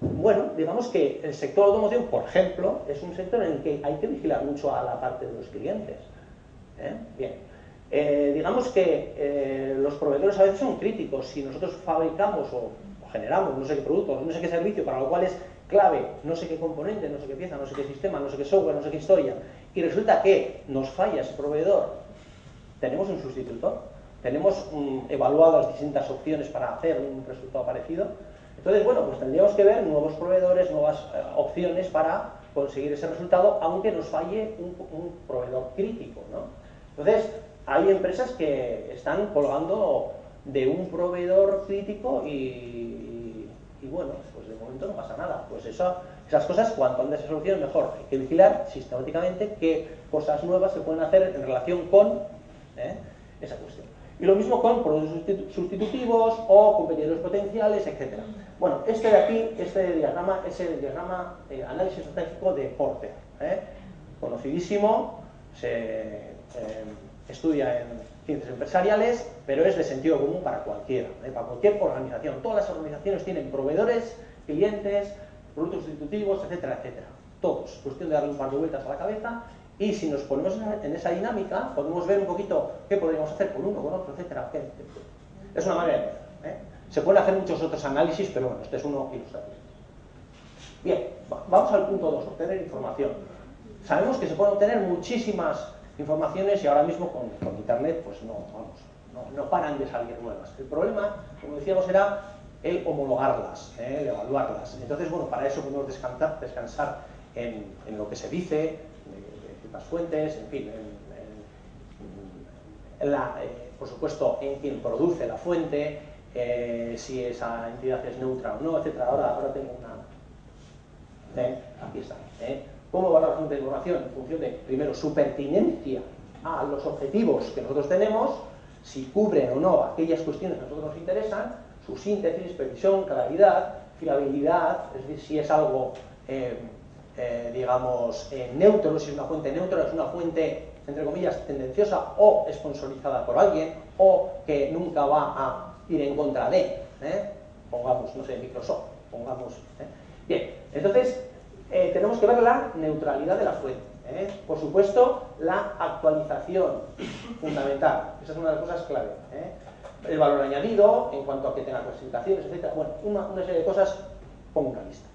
bueno, digamos que el sector automoción, por ejemplo, es un sector en el que hay que vigilar mucho a la parte de los clientes, ¿eh? Bien, eh, digamos que eh, los proveedores a veces son críticos. Si nosotros fabricamos o, o generamos no sé qué producto, no sé qué servicio, para lo cual es clave, no sé qué componente, no sé qué pieza, no sé qué sistema, no sé qué software, no sé qué historia, y resulta que nos falla ese proveedor, ¿tenemos un sustituto? ¿Tenemos um, evaluado las distintas opciones para hacer un resultado parecido? Entonces, bueno, pues tendríamos que ver nuevos proveedores, nuevas eh, opciones para conseguir ese resultado, aunque nos falle un, un proveedor crítico, ¿no? Entonces, hay empresas que están colgando de un proveedor crítico y, y, y bueno, pues de momento no pasa nada. Pues eso, esas cosas, cuanto antes se solucionen, mejor. Hay que vigilar sistemáticamente qué cosas nuevas se pueden hacer en relación con, ¿eh?, esa cuestión. Y lo mismo con productos sustitutivos o competidores potenciales, etcétera. Bueno, este de aquí, este diagrama, es el diagrama eh, análisis estratégico de Porter, ¿eh? Conocidísimo, se eh, estudia en ciencias empresariales, pero es de sentido común para cualquiera, ¿eh? Para cualquier organización. Todas las organizaciones tienen proveedores, clientes, productos sustitutivos, etcétera, etcétera. Todos. Cuestión de darle un par de vueltas a la cabeza. Y si nos ponemos en esa dinámica, podemos ver un poquito qué podríamos hacer con uno, con otro, etcétera. Es una manera de ver, ¿eh? Se pueden hacer muchos otros análisis, pero bueno, este es uno ilustrativo. Bien, vamos al punto dos, obtener información. Sabemos que se pueden obtener muchísimas informaciones y ahora mismo con, con internet, pues no, vamos, no, no paran de salir nuevas. El problema, como decíamos, era el homologarlas, ¿eh? El evaluarlas. Entonces, bueno, para eso podemos descansar, descansar en, en lo que se dice, las fuentes, en fin, en, en, en la, eh, por supuesto, en quien produce la fuente, eh, si esa entidad es neutra o no, etcétera. Ahora, ahora tengo una... ¿eh? Aquí está. ¿eh? ¿Cómo evaluar la fuente de información? En función de, primero, su pertinencia a los objetivos que nosotros tenemos, si cubren o no aquellas cuestiones que a nosotros nos interesan, su síntesis, precisión, claridad, fiabilidad, es decir, si es algo... Eh, Eh, digamos, eh, neutro, si es una fuente neutra, es una fuente, entre comillas, tendenciosa o sponsorizada por alguien o que nunca va a ir en contra de, ¿eh? Pongamos, no sé, Microsoft, pongamos, ¿eh? Bien, entonces, eh, tenemos que ver la neutralidad de la fuente, ¿eh? Por supuesto, la actualización fundamental, esa es una de las cosas clave, ¿eh? El valor añadido, en cuanto a que tenga clasificaciones, etcétera, bueno, una, una serie de cosas, pongo una lista.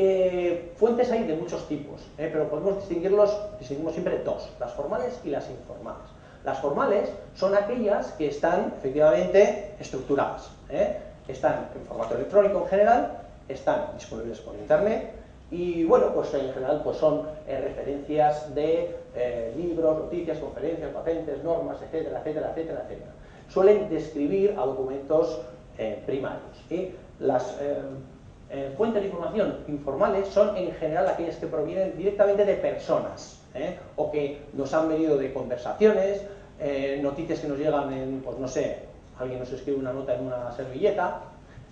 Eh, fuentes hay de muchos tipos, eh, pero podemos distinguirlos, distinguimos siempre dos, las formales y las informales. Las formales son aquellas que están efectivamente estructuradas, eh, están en formato electrónico en general, están disponibles por internet y bueno, pues en general pues son eh, referencias de eh, libros, noticias, conferencias, patentes, normas, etcétera, etcétera, etcétera, etcétera. Suelen describir a documentos eh, primarios. ¿Sí? Las eh, Eh, fuentes de información informales son en general aquellas que provienen directamente de personas, ¿eh? O que nos han venido de conversaciones, eh, noticias que nos llegan en, pues no sé, alguien nos escribe una nota en una servilleta,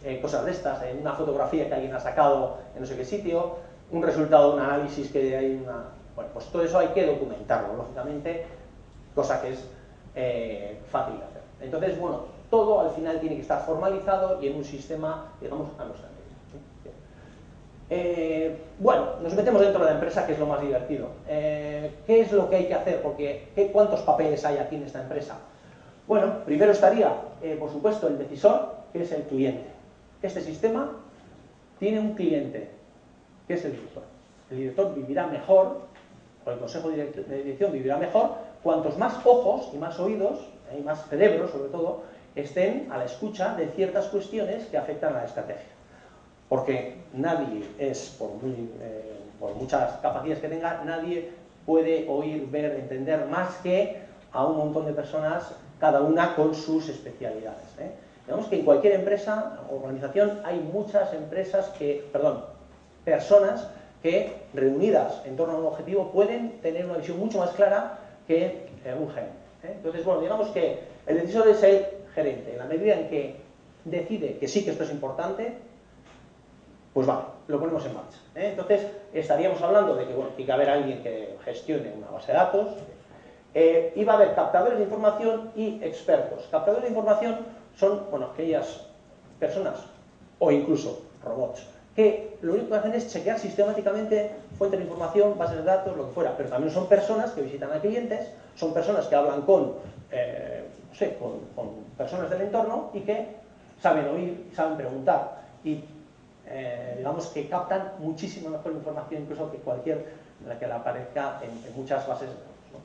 eh, cosas de estas, en eh, una fotografía que alguien ha sacado en no sé qué sitio, un resultado, un análisis que hay una... Bueno, pues todo eso hay que documentarlo, lógicamente, cosa que es eh, fácil de hacer. Entonces, bueno, todo al final tiene que estar formalizado y en un sistema, digamos, a nuestra medida. Eh, bueno, nos metemos dentro de la empresa, que es lo más divertido. Eh, ¿Qué es lo que hay que hacer? Porque ¿qué, ¿cuántos papeles hay aquí en esta empresa? Bueno, primero estaría, eh, por supuesto, el decisor, que es el cliente. Este sistema tiene un cliente, que es el director. El director vivirá mejor, o el consejo de dirección vivirá mejor, cuantos más ojos y más oídos, eh, y más cerebros, sobre todo, estén a la escucha de ciertas cuestiones que afectan a la estrategia. Porque nadie es, por, muy, eh, por muchas capacidades que tenga, nadie puede oír, ver, entender más que a un montón de personas, cada una con sus especialidades, ¿eh? Digamos que en cualquier empresa o organización hay muchas empresas que, perdón, personas que reunidas en torno a un objetivo pueden tener una visión mucho más clara que eh, un gerente, ¿eh? Entonces, bueno, digamos que el decisor es el gerente. En la medida en que decide que sí, que esto es importante, pues vale, lo ponemos en marcha, ¿eh? Entonces, estaríamos hablando de que, bueno, tiene que haber alguien que gestione una base de datos. Eh, y va a haber captadores de información y expertos. Captadores de información son, bueno, aquellas personas, o incluso robots, que lo único que hacen es chequear sistemáticamente fuentes de información, bases de datos, lo que fuera. Pero también son personas que visitan a clientes, son personas que hablan con, eh, no sé, con, con personas del entorno y que saben oír, saben preguntar. Y Eh, digamos que captan muchísimo mejor información incluso que cualquier la que la aparezca en, en muchas bases de datos, ¿no?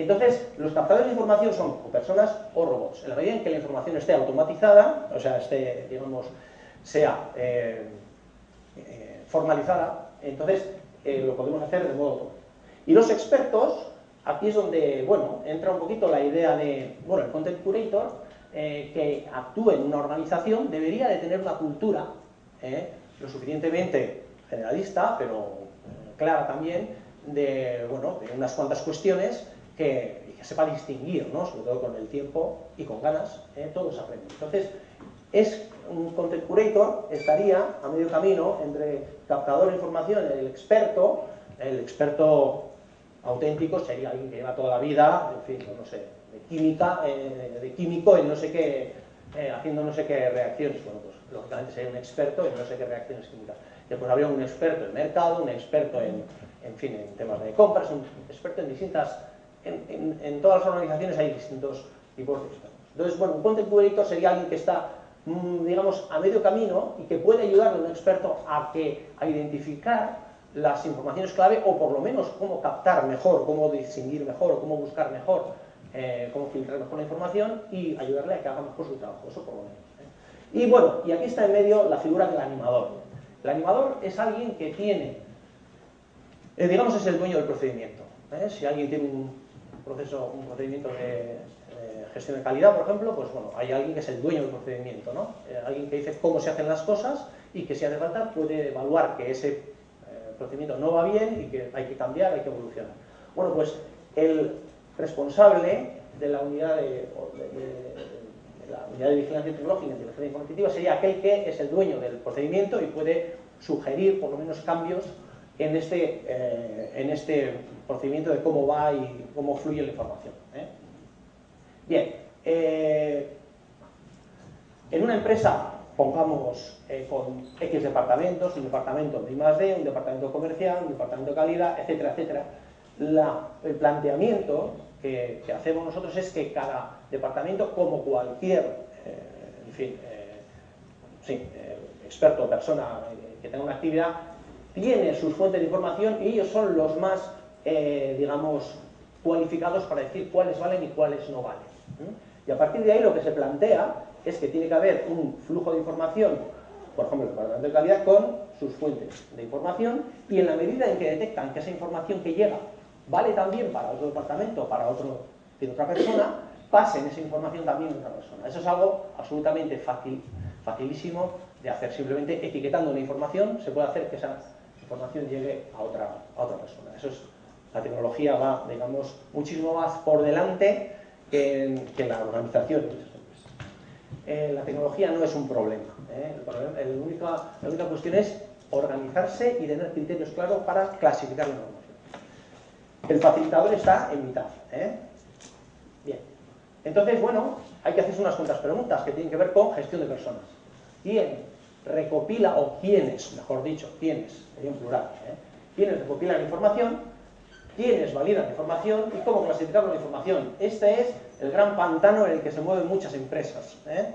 Entonces, los captadores de información son o personas o robots. En la medida en que la información esté automatizada, o sea, esté, digamos, sea eh, eh, formalizada, entonces eh, lo podemos hacer de modo automático. Y los expertos, aquí es donde, bueno, entra un poquito la idea de, bueno, el content curator eh, que actúe en una organización debería de tener una cultura Eh, lo suficientemente generalista, pero eh, clara también, de, bueno, de unas cuantas cuestiones que, y que sepa distinguir, ¿no? Sobre todo con el tiempo y con ganas, ¿eh? Todos aprenden. Entonces, es un content curator estaría a medio camino entre captador de información y el experto. El experto auténtico sería alguien que lleva toda la vida, en fin, no sé, de química, eh, de químico en no sé qué, eh, haciendo no sé qué reacciones. Bueno, pues lógicamente sería un experto en no sé qué reacciones químicas. Después habría un experto en mercado, un experto en, en fin, en temas de compras, un experto en distintas, en, en, en todas las organizaciones hay distintos tipos de expertos. Entonces, bueno, un content curator sería alguien que está, digamos, a medio camino y que puede ayudarle a un experto a, que, a identificar las informaciones clave o por lo menos cómo captar mejor, cómo distinguir mejor, cómo buscar mejor, eh, cómo filtrar mejor la información y ayudarle a que haga mejor su trabajo, eso por lo menos, ¿eh? Y bueno, y aquí está en medio la figura del animador. El animador es alguien que tiene, eh, digamos, es el dueño del procedimiento, ¿eh? Si alguien tiene un proceso, un procedimiento de gestión de calidad, por ejemplo, pues bueno, hay alguien que es el dueño del procedimiento, ¿no? Eh, alguien que dice cómo se hacen las cosas y que si hace falta puede evaluar que ese eh, procedimiento no va bien y que hay que cambiar, hay que evolucionar. Bueno, pues el responsable de la unidad de, de, de, de, la unidad de vigilancia tecnológica y inteligencia competitiva sería aquel que es el dueño del procedimiento y puede sugerir por lo menos cambios en este, eh, en este procedimiento de cómo va y cómo fluye la información, ¿eh? Bien, eh, en una empresa, pongamos eh, con X departamentos, un departamento de I más D, un departamento comercial, un departamento de calidad, etcétera, etcétera, la, el planteamiento que, que hacemos nosotros es que cada departamento, como cualquier eh, en fin, eh, sí, eh, experto o persona eh, que tenga una actividad, tiene sus fuentes de información y ellos son los más, eh, digamos, cualificados para decir cuáles valen y cuáles no valen. Y a partir de ahí lo que se plantea es que tiene que haber un flujo de información, por ejemplo, el departamento de calidad con sus fuentes de información, y en la medida en que detectan que esa información que llega vale también para otro departamento, para otro, otra persona, pasen esa información también a otra persona. Eso es algo absolutamente fácil, facilísimo de hacer. Simplemente etiquetando la información se puede hacer que esa información llegue a otra, a otra persona. Eso es, la tecnología va, digamos, muchísimo más por delante que, que la organización de esas empresas. Eh, la tecnología no es un problema, ¿eh? El problema el única, la única cuestión es organizarse y tener criterios claros para clasificar la información. El facilitador está en mitad, ¿eh? Bien. Entonces, bueno, hay que hacerse unas cuantas preguntas que tienen que ver con gestión de personas. ¿Quién recopila, o quiénes, mejor dicho, quiénes, en plural, ¿eh? ¿Quiénes recopilan la información? ¿Quiénes validan la información y cómo clasificar la información? Este es el gran pantano en el que se mueven muchas empresas, ¿eh?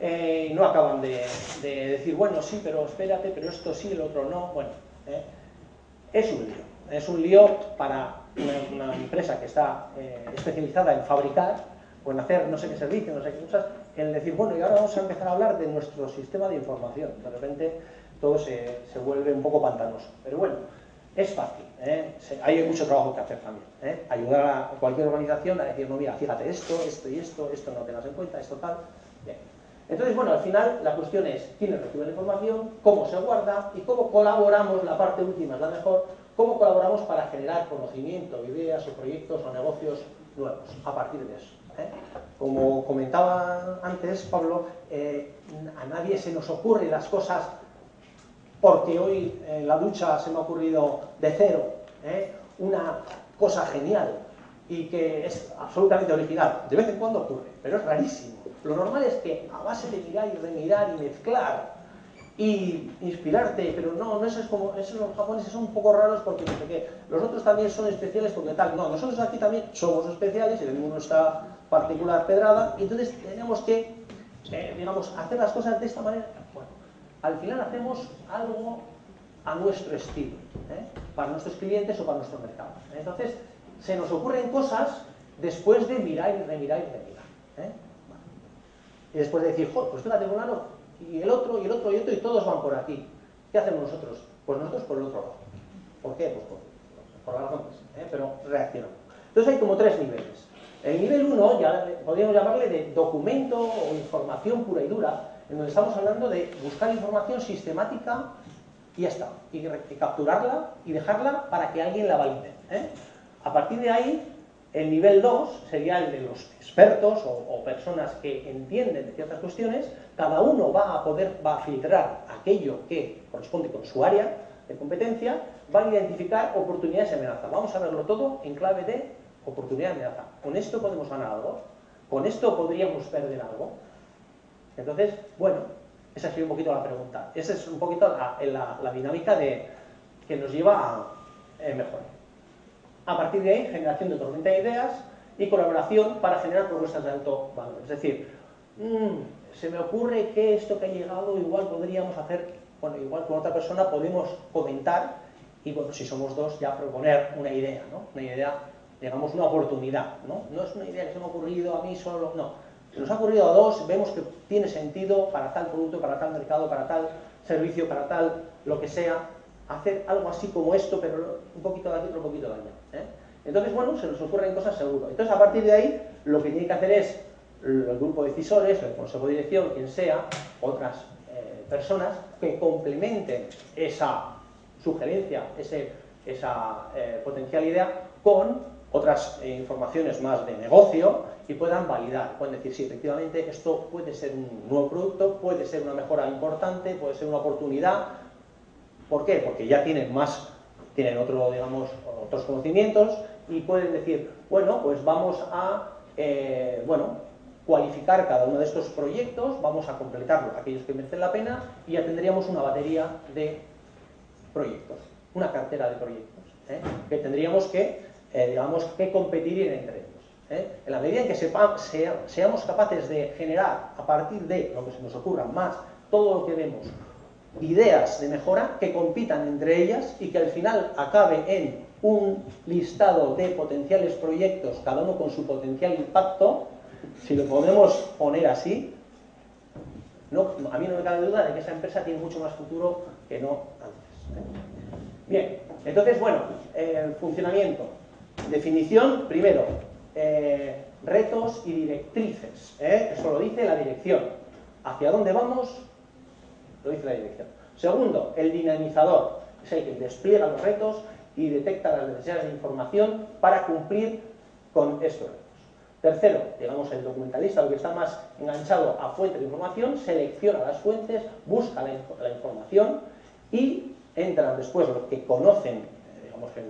Eh, y no acaban de, de decir, bueno, sí, pero espérate, pero esto sí, el otro no. Bueno, ¿eh? es un lío. Es un lío para una, una empresa que está eh, especializada en fabricar o en hacer no sé qué servicio, no sé qué cosas, en decir, bueno, y ahora vamos a empezar a hablar de nuestro sistema de información. De repente todo se, se vuelve un poco pantanoso. Pero bueno, es fácil, ¿eh? Hay mucho trabajo que hacer también, ¿eh? Ayudar a cualquier organización a decir, no, mira, fíjate esto, esto y esto, esto no tengas en cuenta, esto tal. Bien. Entonces, bueno, al final la cuestión es quiénes reciben la información, cómo se guarda y cómo colaboramos, la parte última es la mejor, cómo colaboramos para generar conocimiento, ideas o proyectos o negocios nuevos a partir de eso, ¿eh? Como comentaba antes Pablo, eh, a nadie se nos ocurre las cosas porque hoy en la ducha se me ha ocurrido de cero, ¿eh? Una cosa genial y que es absolutamente original. De vez en cuando ocurre, pero es rarísimo. Lo normal es que a base de mirar y remirar y mezclar y inspirarte, pero no, no eso es como, esos los japoneses son un poco raros porque no sé qué. Los otros también son especiales porque tal. No, nosotros aquí también somos especiales y tenemos nuestra particular pedrada y entonces tenemos que, eh, digamos, hacer las cosas de esta manera. Bueno, al final hacemos algo a nuestro estilo, ¿eh? Para nuestros clientes o para nuestro mercado. Entonces, se nos ocurren cosas después de mirar y remirar y remirar, ¿eh? Bueno. Y después de decir, joder, pues fíjate, fulano, y el otro, y el otro, y otro, y todos van por aquí. ¿Qué hacemos nosotros? Pues nosotros por el otro lado. ¿Por qué? Pues por, por las razones, ¿eh? Pero reaccionamos. Entonces hay como tres niveles. El nivel uno, ya podríamos llamarle de documento o información pura y dura, en donde estamos hablando de buscar información sistemática y ya está, y capturarla y dejarla para que alguien la valide, ¿eh? A partir de ahí El nivel dos sería el de los expertos o, o personas que entienden de ciertas cuestiones. Cada uno va a poder, va a filtrar aquello que corresponde con su área de competencia, va a identificar oportunidades y amenazas. Vamos a verlo todo en clave de oportunidad y amenaza. Con esto podemos ganar algo, con esto podríamos perder algo. Entonces, bueno, esa sería un poquito la pregunta. Esa es un poquito la, la, la dinámica de, que nos lleva a eh, mejorar. A partir de ahí, generación de tormenta de ideas y colaboración para generar propuestas de alto valor. Es decir, mmm, se me ocurre que esto que ha llegado igual podríamos hacer, bueno, igual con otra persona podemos comentar y, bueno, si somos dos, ya proponer una idea, ¿no? Una idea, digamos, una oportunidad, ¿no? No es una idea que se me ha ocurrido a mí solo, no. Se nos ha ocurrido a dos, vemos que tiene sentido para tal producto, para tal mercado, para tal servicio, para tal, lo que sea. Hacer algo así como esto, pero un poquito de aquí, otro poquito de allá, ¿eh? Entonces, bueno, se nos ocurren cosas seguro. Entonces, a partir de ahí, lo que tiene que hacer es el grupo de decisores, el consejo de dirección, quien sea, otras eh, personas que complementen esa sugerencia, ese, esa eh, potencial idea con otras eh, informaciones más de negocio y puedan validar, pueden decir, sí, efectivamente, esto puede ser un nuevo producto, puede ser una mejora importante, puede ser una oportunidad. ¿Por qué? Porque ya tienen más, tienen otro, digamos, otros conocimientos y pueden decir, bueno, pues vamos a, eh, bueno, cualificar cada uno de estos proyectos, vamos a completarlos, aquellos que merecen la pena, y ya tendríamos una batería de proyectos, una cartera de proyectos, ¿eh? Que tendríamos que, eh, digamos, que competir entre ellos, ¿eh? En la medida en que sepa, sea, seamos capaces de generar, a partir de lo que se nos ocurra más, todo lo que vemos, ideas de mejora que compitan entre ellas y que al final acabe en un listado de potenciales proyectos, cada uno con su potencial impacto, si lo podemos poner así, no, a mí no me cabe duda de que esa empresa tiene mucho más futuro que no antes, ¿eh? Bien, entonces, bueno, eh, funcionamiento, definición, primero, eh, retos y directrices, ¿eh? Eso lo dice la dirección, hacia dónde vamos, lo dice la dirección. Segundo, el dinamizador, es el que despliega los retos y detecta las necesidades de información para cumplir con estos retos. Tercero, digamos, el documentalista, el que está más enganchado a fuentes de información, selecciona las fuentes, busca la, la información y entran después los que conocen, digamos, en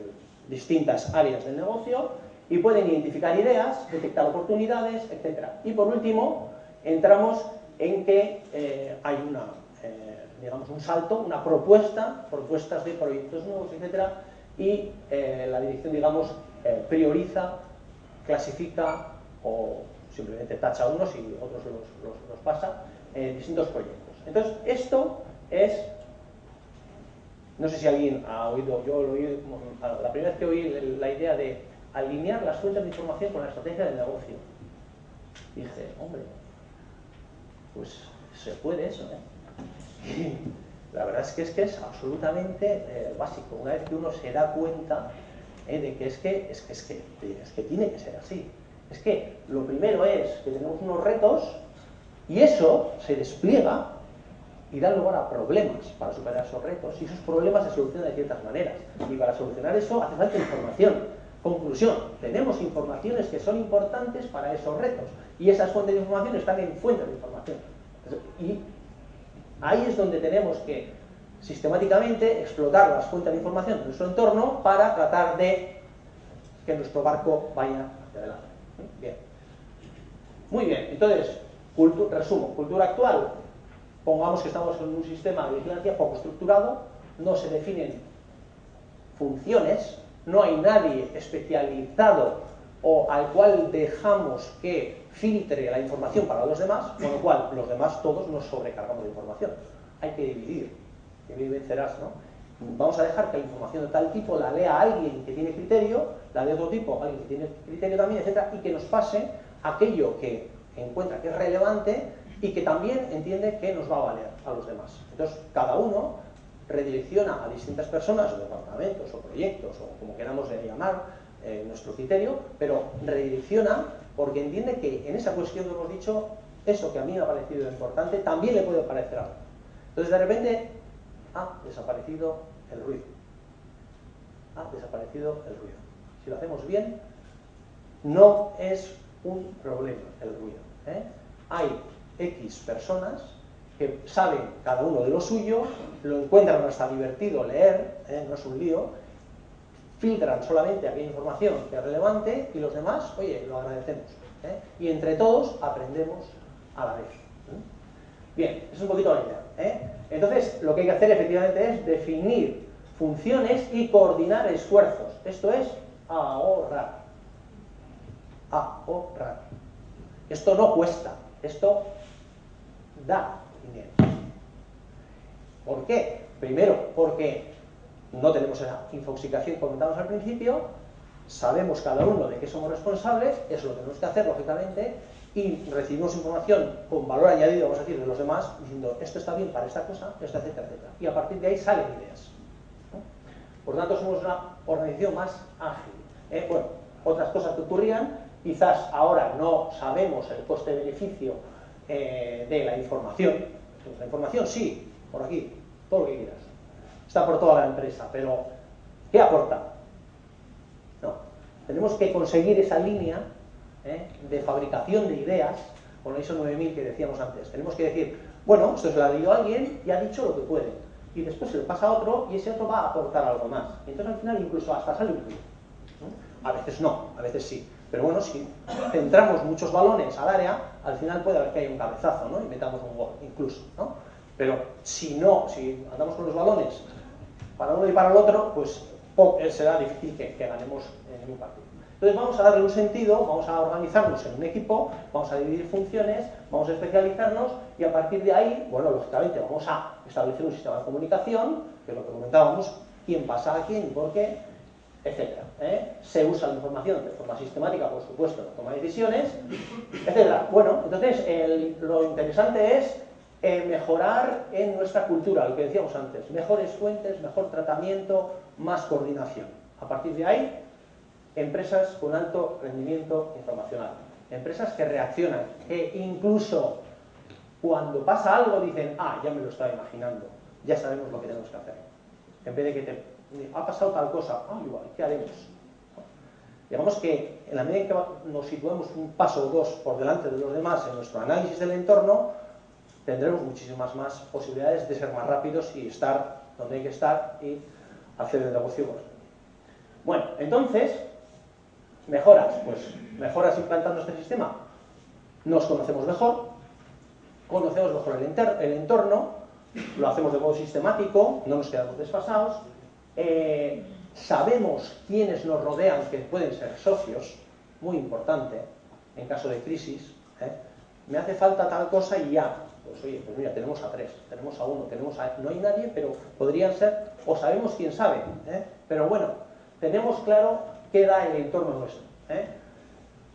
distintas áreas del negocio y pueden identificar ideas, detectar oportunidades, etcétera. Y por último, entramos en que eh, hay una Eh, digamos, un salto, una propuesta, propuestas de proyectos nuevos, etcétera, y eh, la dirección, digamos, eh, prioriza, clasifica o simplemente tacha unos y otros los, los, los pasa, eh, distintos proyectos. Entonces, esto es, no sé si alguien ha oído, yo lo oí, la primera vez que oí la idea de alinear las fuentes de información con la estrategia del negocio. Dije, hombre, pues se puede eso, ¿eh? Y la verdad es que es, que es absolutamente eh, básico, una vez que uno se da cuenta eh, de que es que, es que, es que es que tiene que ser así. Es que lo primero es que tenemos unos retos y eso se despliega y da lugar a problemas para superar esos retos y esos problemas se solucionan de ciertas maneras. Y para solucionar eso hace falta información. Conclusión, tenemos informaciones que son importantes para esos retos y esas fuentes de información están en fuentes de información. Y ahí es donde tenemos que sistemáticamente explotar las fuentes de información de nuestro entorno para tratar de que nuestro barco vaya hacia adelante. Bien. Muy bien, entonces, cultu- resumo, cultura actual. Pongamos que estamos en un sistema de vigilancia poco estructurado, no se definen funciones, no hay nadie especializado o al cual dejamos que filtre la información para los demás, con lo cual los demás todos nos sobrecargamos de información. Hay que dividir, dividir y vencerás, ¿no? Vamos a dejar que la información de tal tipo la lea alguien que tiene criterio, la de otro tipo, alguien que tiene criterio también, etcétera, y que nos pase aquello que encuentra que es relevante y que también entiende que nos va a valer a los demás. Entonces, cada uno redirecciona a distintas personas, o departamentos, o proyectos, o como queramos llamar, eh, nuestro criterio, pero redirecciona porque entiende que en esa cuestión que hemos dicho, eso que a mí me ha parecido importante, también le puede parecer algo. Entonces, de repente, ha desaparecido el ruido. Ha desaparecido el ruido. Si lo hacemos bien, No es un problema el ruido, ¿eh? Hay X personas que saben cada uno de lo suyo, lo encuentran hasta divertido leer, ¿eh? No es un lío, filtran solamente aquella información que es relevante y los demás, oye, lo agradecemos, ¿eh? Y entre todos aprendemos a la vez, ¿eh? Bien, eso es un poquito la idea, ¿eh? Entonces, lo que hay que hacer efectivamente es definir funciones y coordinar esfuerzos. Esto es ahorrar. Ahorrar. Esto no cuesta, esto da dinero. ¿Por qué? Primero, porque no tenemos la infoxicación que comentábamos al principio, sabemos cada uno de qué somos responsables, eso lo tenemos que hacer, lógicamente, y recibimos información con valor añadido, vamos a decir, de los demás, diciendo, esto está bien para esta cosa, esto, etcétera, etcétera. Y a partir de ahí salen ideas, ¿no? Por tanto, somos una organización más ágil, ¿eh? Bueno, otras cosas que ocurrían, quizás ahora no sabemos el coste-beneficio eh, de la información. Entonces, la información sí, por aquí, todo lo que quieras. Está por toda la empresa, pero ¿qué aporta? No. Tenemos que conseguir esa línea ¿eh? de fabricación de ideas con la I S O nueve mil que decíamos antes. Tenemos que decir, bueno, esto se lo ha leído alguien y ha dicho lo que puede. Y después se lo pasa a otro y ese otro va a aportar algo más. Y entonces al final incluso hasta sale un club, ¿no? A veces no, a veces sí. Pero bueno, si centramos muchos balones al área, al final puede haber que haya un cabezazo, ¿no? Y metamos un gol, incluso, ¿no? Pero si no, si andamos con los balones para uno y para el otro, pues será difícil que, que ganemos en ningún partido. Entonces vamos a darle un sentido, vamos a organizarnos en un equipo, vamos a dividir funciones, vamos a especializarnos y a partir de ahí, bueno, lógicamente vamos a establecer un sistema de comunicación, que es lo que comentábamos, quién pasa a quién, por qué, etcétera, ¿eh? Se usa la información de forma sistemática, por supuesto, en la toma de decisiones, etcétera. Bueno, entonces el, lo interesante es eh, mejorar en nuestra cultura, lo que decíamos antes, mejores fuentes, mejor tratamiento, más coordinación. A partir de ahí, empresas con alto rendimiento informacional, empresas que reaccionan, que incluso cuando pasa algo dicen, ah, ya me lo estaba imaginando, ya sabemos lo que tenemos que hacer, en vez de que te ha pasado tal cosa, ah, igual, ¿qué haremos? Digamos que en la medida en que nos situemos un paso o dos por delante de los demás en nuestro análisis del entorno, tendremos muchísimas más posibilidades de ser más rápidos y estar donde hay que estar y hacer el negocio. Bueno, entonces, mejoras, pues mejoras implantando este sistema. Nos conocemos mejor, conocemos mejor el, el entorno, lo hacemos de modo sistemático, no nos quedamos desfasados. Eh, sabemos quiénes nos rodean que pueden ser socios, muy importante en caso de crisis, ¿eh? Me hace falta tal cosa y ya, pues oye, pues mira, tenemos a tres, tenemos a uno, tenemos a... no hay nadie, pero podrían ser, o sabemos quién sabe, ¿eh? Pero bueno, tenemos claro qué da el entorno nuestro, ¿eh?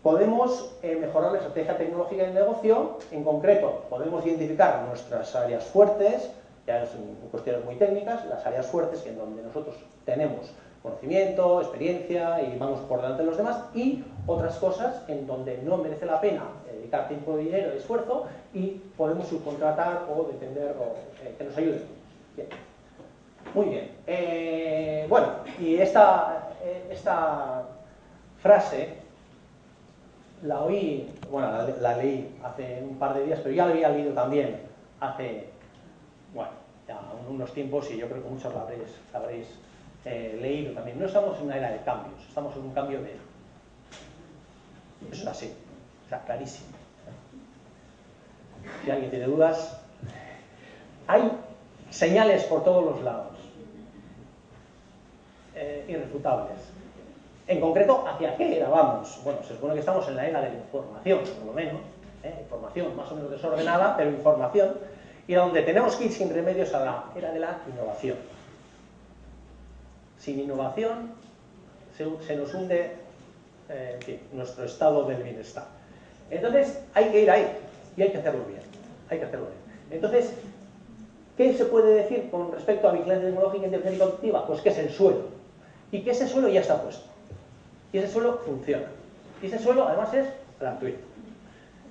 Podemos eh, mejorar la estrategia tecnológica del negocio, en concreto, podemos identificar nuestras áreas fuertes, ya son cuestiones muy técnicas, las áreas fuertes que en donde nosotros tenemos conocimiento, experiencia y vamos por delante de los demás, y otras cosas en donde no merece la pena dedicar tiempo, dinero y esfuerzo y podemos subcontratar o depender o eh, que nos ayuden. Bien. Muy bien. Eh, bueno, y esta, esta frase la oí, bueno, la, la leí hace un par de días, pero ya la había leído también hace... Bueno, ya unos tiempos y yo creo que muchos la habréis, la habréis eh, leído también. No estamos en una era de cambios, estamos en un cambio de... Eso es así, o sea, clarísimo. Si alguien tiene dudas, hay señales por todos los lados, eh, irrefutables. En concreto, ¿hacia qué era vamos? Bueno, se supone que estamos en la era de la información, por lo menos, ¿eh? Información más o menos desordenada, pero información. Y a donde tenemos que ir sin remedios a la era de la innovación. Sin innovación se, se nos hunde eh, en fin, nuestro estado del bienestar. Entonces hay que ir ahí y hay que hacerlo bien. Hay que hacerlo bien. Entonces, ¿qué se puede decir con respecto a vigilancia tecnológica e inteligencia competitiva? Pues que es el suelo. Y que ese suelo ya está puesto. Y ese suelo funciona. Y ese suelo además es gratuito.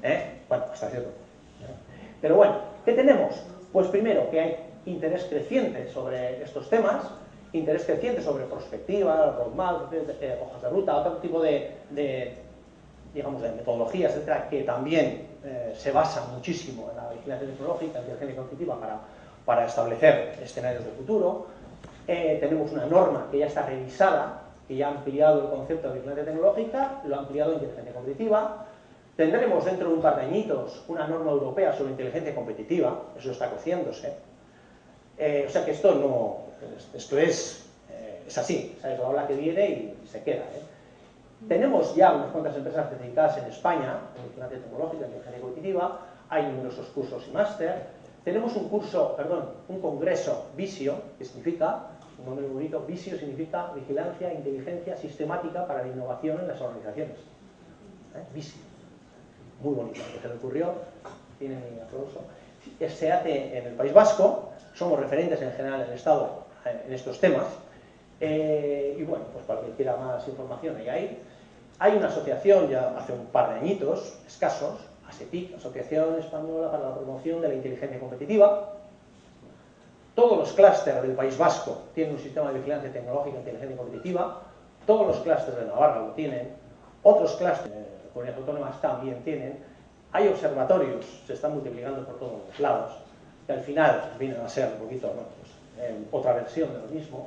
¿Eh? Bueno, hasta cierto punto. Pero bueno. ¿Qué tenemos? Pues primero, que hay interés creciente sobre estos temas, interés creciente sobre prospectiva, roadmap, hojas de ruta, otro tipo de, de digamos, de metodologías, etcétera, que también eh, se basa muchísimo en la vigilancia tecnológica, en la inteligencia competitiva, para, para establecer escenarios de futuro. Eh, tenemos una norma que ya está revisada, que ya ha ampliado el concepto de vigilancia tecnológica, lo ha ampliado en inteligencia competitiva. Tendremos dentro de un par de añitos una norma europea sobre inteligencia competitiva, eso está cociéndose. Eh, o sea que esto no, esto es, eh, es así, es la ola que viene y, y se queda. ¿eh? Tenemos ya unas cuantas empresas certificadas en España, en vigilancia tecnológica, en inteligencia competitiva, hay numerosos cursos y máster. Tenemos un curso, perdón, un congreso Visio, que significa, un nombre muy bonito, Visio significa Vigilancia e Inteligencia Sistemática para la Innovación en las Organizaciones. ¿Eh? Visio. Muy bonito, que se le ocurrió, tiene mi aplauso. Se hace en el País Vasco, somos referentes en general en el Estado en estos temas. Eh, y bueno, pues para quien quiera más información, ahí hay. Hay una asociación, ya hace un par de añitos, escasos, ASEPIC, Asociación Española para la Promoción de la Inteligencia Competitiva. Todos los clústeres del País Vasco tienen un sistema de vigilancia tecnológica e inteligencia competitiva. Todos los clústeres de Navarra lo tienen. Otros clústeres de comunidades autónomas también tienen. Hay observatorios, se están multiplicando por todos los lados. Y al final vienen a ser un poquito, ¿no? pues, eh, otra versión de lo mismo.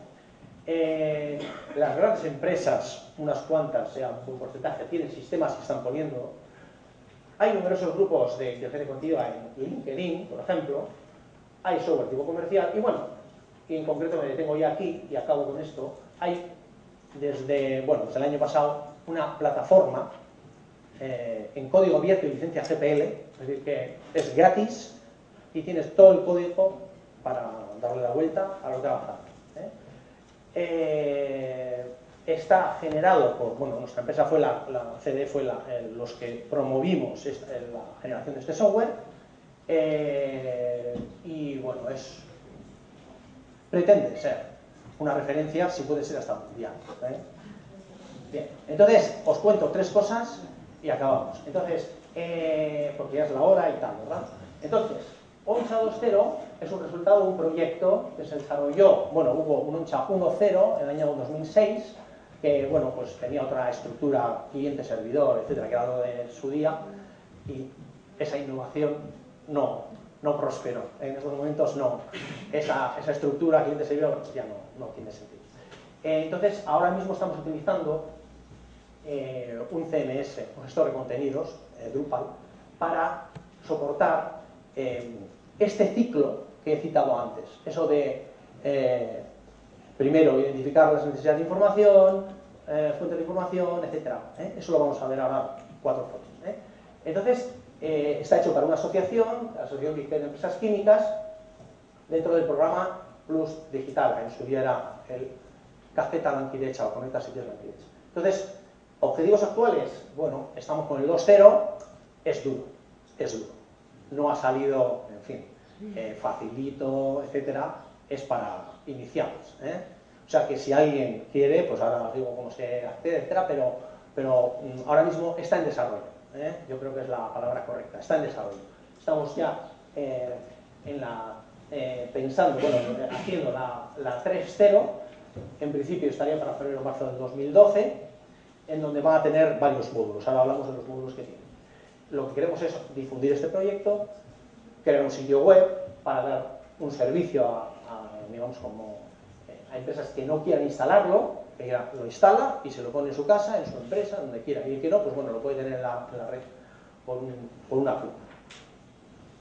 Eh, las grandes empresas, unas cuantas, sea un buen porcentaje, tienen sistemas que están poniendo. Hay numerosos grupos de inteligencia competitiva en LinkedIn, por ejemplo. Hay software tipo comercial. Y bueno, y en concreto me detengo ya aquí y acabo con esto. Hay, desde, bueno, desde el año pasado, una plataforma eh, en código abierto y licencia G P L. Es decir, que es gratis y tienes todo el código para darle la vuelta a lo que avanza. ¿eh? Eh, Está generado por, bueno, nuestra empresa fue la, la C D, fue la, eh, los que promovimos esta, la generación de este software. Eh, y bueno, es pretende ser una referencia, si puede ser hasta mundial. ¿eh? Bien, entonces os cuento tres cosas y acabamos. Entonces, eh, porque ya es la hora y tal, ¿verdad? Entonces, Hontza dos punto cero es un resultado de un proyecto que se desarrolló, bueno, hubo un Hontza uno punto cero en el año dos mil seis. Que bueno, pues tenía otra estructura cliente-servidor, etcétera, que era lo de su día, y esa innovación no, no prosperó. En estos momentos no. Esa, esa estructura cliente-servidor ya no, no tiene sentido. Eh, entonces, ahora mismo estamos utilizando eh, un C M S, un gestor de contenidos, eh, Drupal, para soportar eh, este ciclo que he citado antes. Eso de... Eh, Primero, identificar las necesidades de información, eh, fuentes de información, etcétera. ¿eh? Eso lo vamos a ver ahora cuatro fotos. ¿eh? Entonces, eh, está hecho para una asociación, la Asociación de Empresas Químicas, dentro del programa Plus Digital. En su día era el Cafeta Lanquidecha o Conecta Sitios Lanquidecha. Entonces, objetivos actuales, bueno, estamos con el dos punto cero, es duro, es duro. No ha salido, en fin, eh, facilito, etcétera. Es para iniciados. ¿eh? O sea que si alguien quiere, pues ahora os digo cómo se accede, etcétera, pero, pero ahora mismo está en desarrollo. ¿eh? Yo creo que es la palabra correcta, está en desarrollo. Estamos ya eh, en la, eh, pensando, bueno, haciendo la, la tres punto cero, en principio estaría para febrero o marzo del dos mil doce, en donde van a tener varios módulos. Ahora hablamos de los módulos que tienen. Lo que queremos es difundir este proyecto, crear un sitio web para dar un servicio a digamos como eh, hay empresas que no quieran instalarlo, que ya lo instala y se lo pone en su casa, en su empresa, donde quiera, y el que no, pues bueno, lo puede tener en la, en la red por, un, por una pluma.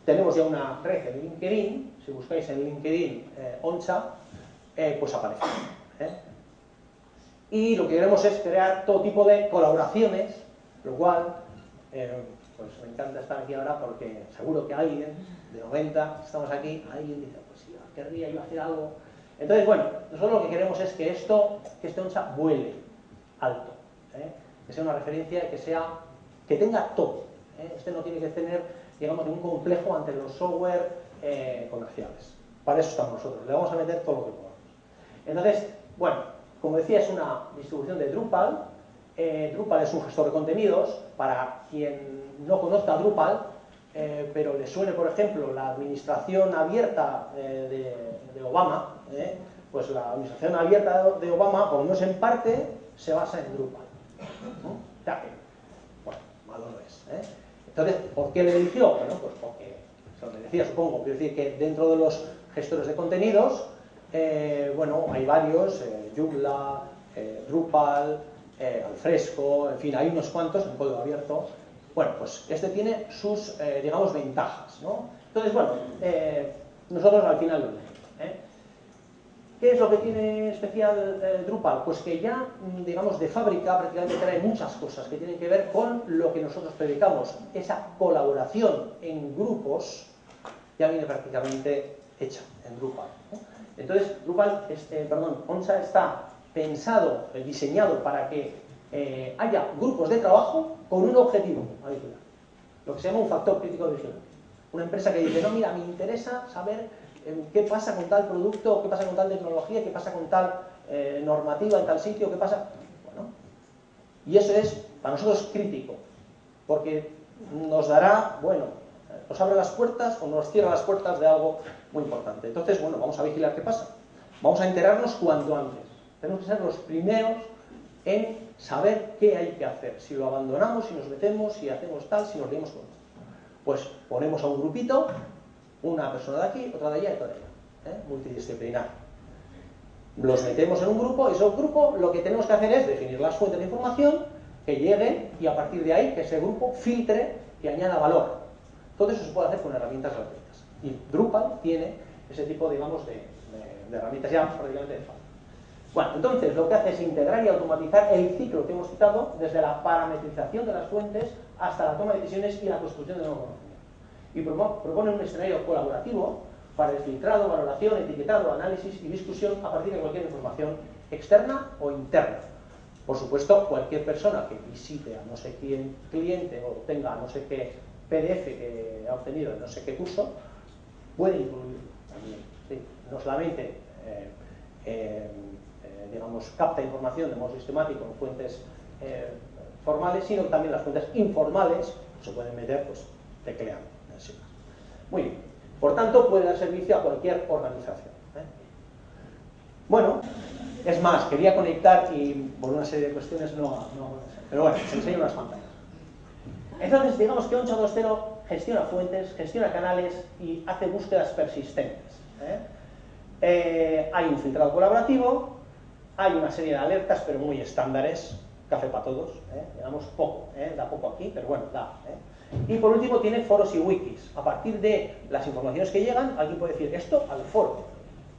Tenemos ya una red en LinkedIn, si buscáis en LinkedIn eh, Hontza, eh, pues aparece. ¿eh? Y lo que queremos es crear todo tipo de colaboraciones, lo cual, eh, pues me encanta estar aquí ahora porque seguro que alguien de noventa, estamos aquí, alguien dice, pues sí, querría yo hacer algo. Entonces, bueno, nosotros lo que queremos es que esto, que este Hontza vuele alto, ¿eh? que sea una referencia, que sea, que tenga todo. ¿eh? Este no tiene que tener, digamos, ningún complejo ante los software eh, comerciales. Para eso estamos nosotros, le vamos a meter todo lo que podamos. Entonces, bueno, como decía, es una distribución de Drupal. Eh, Drupal es un gestor de contenidos. Para quien no conozca Drupal, Eh, pero le suene, por ejemplo, la administración abierta eh, de, de Obama, eh, pues la administración abierta de, de Obama, por lo menos en parte, se basa en Drupal. ¿no? Bueno, Entonces, ¿por qué le eligió? Bueno, pues porque, se lo decía, supongo, quiero decir que dentro de los gestores de contenidos, eh, bueno, hay varios, eh, Joomla, eh, Drupal, eh, Alfresco, en fin, hay unos cuantos en código abierto. Bueno, pues este tiene sus, eh, digamos, ventajas, ¿no? Entonces, bueno, eh, nosotros al final lo elegimos, ¿eh? ¿Qué es lo que tiene especial eh, Drupal? Pues que ya, digamos, de fábrica prácticamente trae muchas cosas que tienen que ver con lo que nosotros predicamos. Esa colaboración en grupos ya viene prácticamente hecha en Drupal, ¿no? Entonces, Drupal, este, perdón, Hontza está pensado, diseñado para que eh, haya grupos de trabajo con un objetivo adicional. Lo que se llama un factor crítico adicional. Una empresa que dice, no, mira, me interesa saber qué pasa con tal producto, qué pasa con tal tecnología, qué pasa con tal eh, normativa en tal sitio, qué pasa... Bueno, y eso es, para nosotros, crítico, porque nos dará, bueno, nos abre las puertas o nos cierra las puertas de algo muy importante. Entonces, bueno, vamos a vigilar qué pasa. Vamos a enterarnos cuanto antes. Tenemos que ser los primeros en saber qué hay que hacer. Si lo abandonamos, si nos metemos, si hacemos tal, si nos liamos con otro. Pues ponemos a un grupito... Una persona de aquí, otra de allá y otra de allá, ¿eh? Multidisciplinar. Los metemos en un grupo y ese grupo lo que tenemos que hacer es definir las fuentes de información que lleguen y a partir de ahí que ese grupo filtre y añada valor. Todo eso se puede hacer con herramientas gratuitas. Y Drupal tiene ese tipo, digamos, de, de, de herramientas ya prácticamente de fácil. Bueno, entonces lo que hace es integrar y automatizar el ciclo que hemos citado desde la parametrización de las fuentes hasta la toma de decisiones y la construcción de nuevo conocimiento. Y propone un escenario colaborativo para el filtrado, valoración, etiquetado, análisis y discusión a partir de cualquier información externa o interna. Por supuesto, cualquier persona que visite a no sé quién cliente o tenga no sé qué P D F que ha obtenido de no sé qué curso, puede incluirlo también, ¿sí? No solamente, eh, eh, digamos, capta información de modo sistemático en fuentes eh, formales, sino también las fuentes informales se pueden meter, pues, tecleando. Sí. Muy bien. Por tanto, puede dar servicio a cualquier organización, ¿eh? Bueno, es más, quería conectar y por una serie de cuestiones no... no pero bueno, se enseñan unas pantallas. Entonces, digamos que Hontza dos punto cero gestiona fuentes, gestiona canales y hace búsquedas persistentes, ¿eh? Eh, hay un filtrado colaborativo, hay una serie de alertas, pero muy estándares, café para todos, ¿eh? Le damos poco, ¿eh? Da poco aquí, pero bueno, da, ¿eh? Y por último tiene foros y wikis. A partir de las informaciones que llegan, alguien puede decir esto al foro.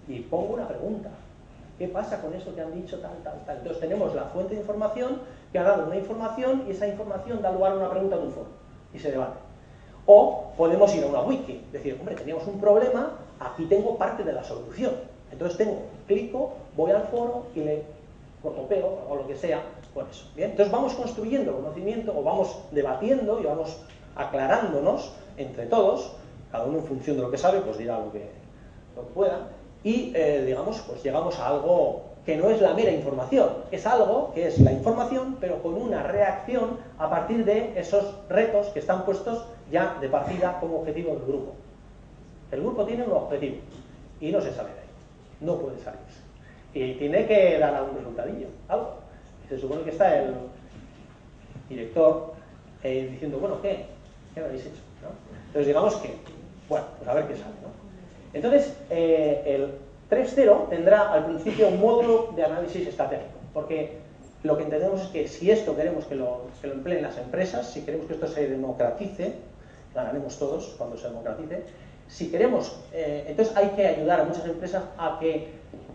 Y pongo una pregunta. ¿Qué pasa con eso que han dicho tal, tal, tal? Entonces tenemos la fuente de información que ha dado una información y esa información da lugar a una pregunta en un foro. Y se debate. O podemos ir a una wiki. Decir, hombre, teníamos un problema, aquí tengo parte de la solución. Entonces tengo, clico, voy al foro y le copio o lo que sea con eso. ¿Bien? Entonces vamos construyendo conocimiento o vamos debatiendo y vamos... aclarándonos entre todos, cada uno en función de lo que sabe, pues dirá lo que, lo que pueda, y eh, digamos, pues llegamos a algo que no es la mera información, es algo que es la información, pero con una reacción a partir de esos retos que están puestos ya de partida como objetivo del grupo. El grupo tiene un objetivo, y no se sale de ahí, no puede salirse. Y tiene que dar algún resultadillo, algo. Y se supone que está el director eh, diciendo, bueno, ¿qué? ¿Qué habéis hecho? ¿No? Entonces digamos que, bueno, pues a ver qué sale, ¿no? Entonces, eh, el tres punto cero tendrá al principio un módulo de análisis estratégico, porque lo que entendemos es que si esto queremos que lo, que lo empleen las empresas, si queremos que esto se democratice, ganaremos todos cuando se democratice, si queremos, eh, entonces hay que ayudar a muchas empresas a que,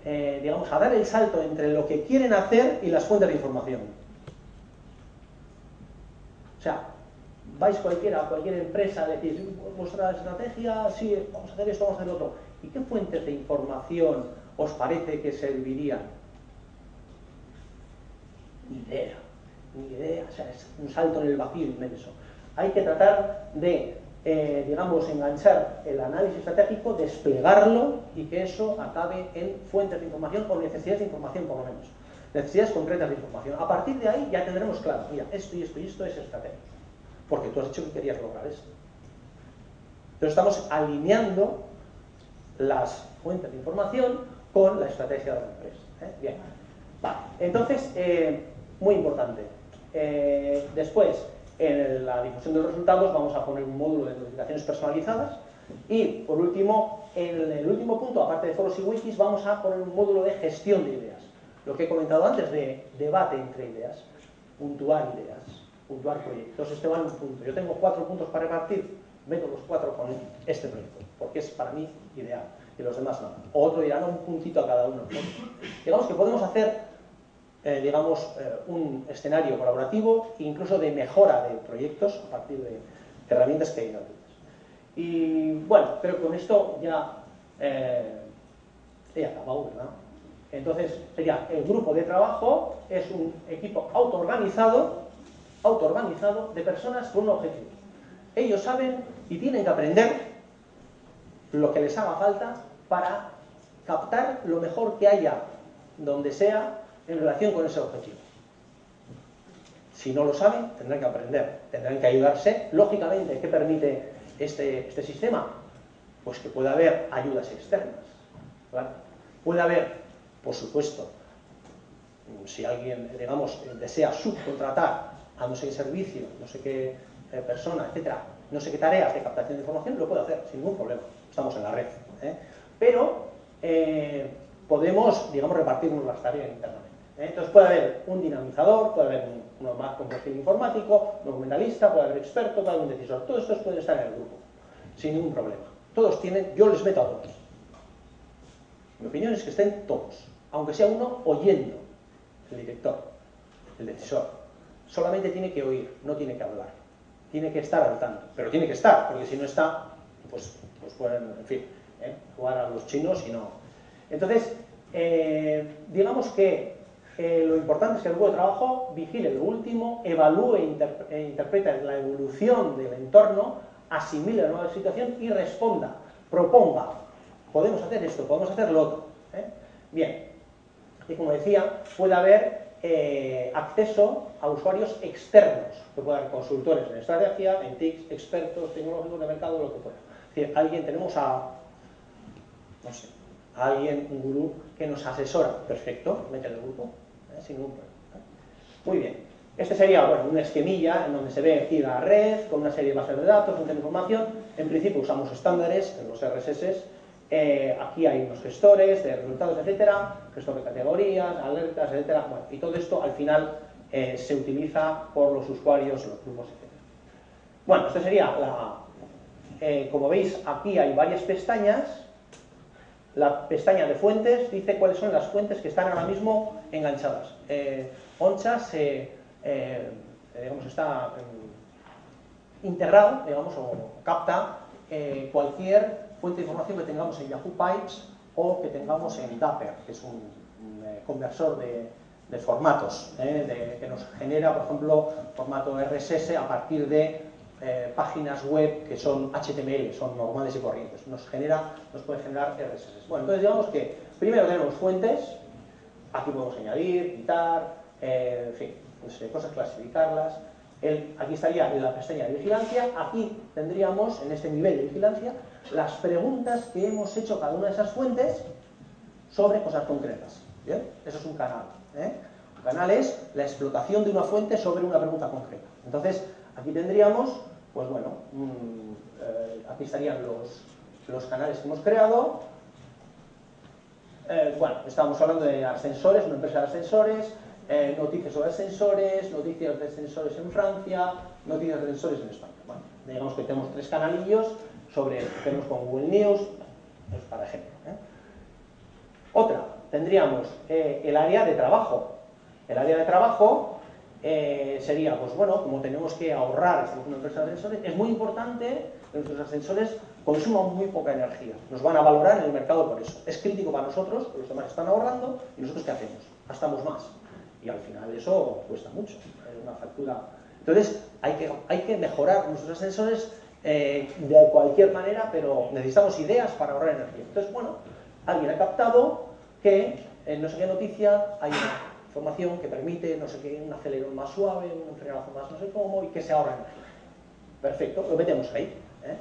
eh, digamos, a dar el salto entre lo que quieren hacer y las fuentes de información. O sea, vais cualquiera, a cualquier empresa, decís, vuestra estrategia, sí, vamos a hacer esto, vamos a hacer lo otro. ¿Y qué fuentes de información os parece que servirían? Ni idea, ni idea, o sea, es un salto en el vacío inmenso. Hay que tratar de, eh, digamos, enganchar el análisis estratégico, desplegarlo y que eso acabe en fuentes de información o necesidades de información, por lo menos. Necesidades concretas de información. A partir de ahí ya tendremos claro, mira, esto y esto y esto es estratégico. Porque tú has dicho que querías lograr esto. Entonces estamos alineando las fuentes de información con la estrategia de la empresa, ¿eh? Bien. Vale. Entonces, eh, muy importante. Eh, después, en la difusión de los resultados vamos a poner un módulo de notificaciones personalizadas y, por último, en el último punto, aparte de foros y wikis, vamos a poner un módulo de gestión de ideas. Lo que he comentado antes de debate entre ideas, puntuar ideas, puntuar proyectos. Este vale un punto. Yo tengo cuatro puntos para repartir, meto los cuatro con este proyecto, porque es para mí ideal y los demás no. O otro dirá, no, un puntito a cada uno. Digamos que podemos hacer Eh, digamos, eh, un escenario colaborativo, incluso de mejora de proyectos a partir de, de herramientas que hay gratuitas. Y bueno, creo que con esto ya eh, he acabado, ¿verdad? Entonces, sería el grupo de trabajo, es un equipo autoorganizado, autoorganizado de personas con un objetivo. Ellos saben y tienen que aprender lo que les haga falta para captar lo mejor que haya, donde sea, en relación con ese objetivo. Si no lo saben, tendrán que aprender, tendrán que ayudarse. Lógicamente, ¿qué permite este, este sistema? Pues que pueda haber ayudas externas, ¿vale? Puede haber, por supuesto, si alguien, digamos, desea subcontratar a no sé qué servicio, no sé qué persona, etcétera, no sé qué tareas de captación de información, lo puede hacer sin ningún problema. Estamos en la red, ¿eh? Pero eh, podemos, digamos, repartirnos las tareas internamente. Entonces puede haber un dinamizador, puede haber uno más con perfil informático, documentalista, puede haber experto, puede haber un decisor. Todos estos pueden estar en el grupo, sin ningún problema. Todos tienen, yo les meto a todos. Mi opinión es que estén todos, aunque sea uno oyendo, el director, el decisor. Solamente tiene que oír, no tiene que hablar. Tiene que estar al tanto, pero tiene que estar, porque si no está, pues, pues pueden, en fin, ¿eh? jugar a los chinos y no. Entonces, eh, digamos que Eh, lo importante es que el grupo de trabajo vigile lo último, evalúe e, inter e interprete la evolución del entorno, asimile la nueva situación y responda, proponga. Podemos hacer esto, podemos hacer lo otro, ¿eh? Bien, y como decía, puede haber eh, acceso a usuarios externos, que puedan ser consultores en estrategia, en TICs, expertos tecnológicos de mercado, lo que fuera. Es decir, alguien, tenemos a, no sé, a alguien, un gurú, que nos asesora. Perfecto, mételo en el grupo. Sin ningún problema. Muy bien. Este sería, bueno, una esquemilla en donde se ve aquí la red, con una serie de bases de datos, fuentes de información. En principio usamos estándares, en los R S S. Eh, aquí hay unos gestores de resultados, etcétera, gestor de categorías, alertas, etcétera. Bueno, y todo esto al final eh, se utiliza por los usuarios, los grupos, etcétera. Bueno, esta sería la... Eh, como veis, aquí hay varias pestañas. La pestaña de fuentes dice cuáles son las fuentes que están ahora mismo enganchadas. Eh, Hontza se, eh, digamos, está eh, integrado, digamos, o capta eh, cualquier fuente de información que tengamos en Yahoo Pipes o que tengamos en Dapper, que es un, un eh, conversor de, de formatos, eh, de, que nos genera, por ejemplo, formato R S S a partir de Eh, páginas web que son H T M L, son normales y corrientes, nos genera, nos puede generar R S S. Bueno, entonces digamos que primero tenemos fuentes, aquí podemos añadir, quitar, eh, en fin, no sé, cosas, clasificarlas. El, aquí estaría en la pestaña de vigilancia, aquí tendríamos, en este nivel de vigilancia, las preguntas que hemos hecho cada una de esas fuentes sobre cosas concretas. ¿Bien? Eso es un canal, ¿eh? Un canal es la explotación de una fuente sobre una pregunta concreta. Entonces, aquí tendríamos, pues bueno, mmm, eh, aquí estarían los, los canales que hemos creado. Eh, bueno, estábamos hablando de ascensores, una empresa de ascensores, eh, noticias sobre ascensores, noticias de ascensores en Francia, noticias de ascensores en España. Bueno, digamos que tenemos tres canalillos sobre, tenemos con Google News, pues para ejemplo, ¿eh? Otra, tendríamos eh, el área de trabajo. El área de trabajo... Eh, sería, pues bueno, como tenemos que ahorrar, estamos una empresa de ascensores, es muy importante que nuestros ascensores consuman muy poca energía. Nos van a valorar en el mercado por eso. Es crítico para nosotros, los demás están ahorrando y nosotros ¿qué hacemos? Gastamos más. Y al final eso cuesta mucho, es una factura. Entonces hay que, hay que mejorar nuestros ascensores eh, de cualquier manera, pero necesitamos ideas para ahorrar energía. Entonces, bueno, alguien ha captado que en no sé qué noticia hay una información que permite, no sé qué, un acelerón más suave, un frenazo más no sé cómo, y que se ahorra energía. Perfecto, lo metemos ahí, ¿eh?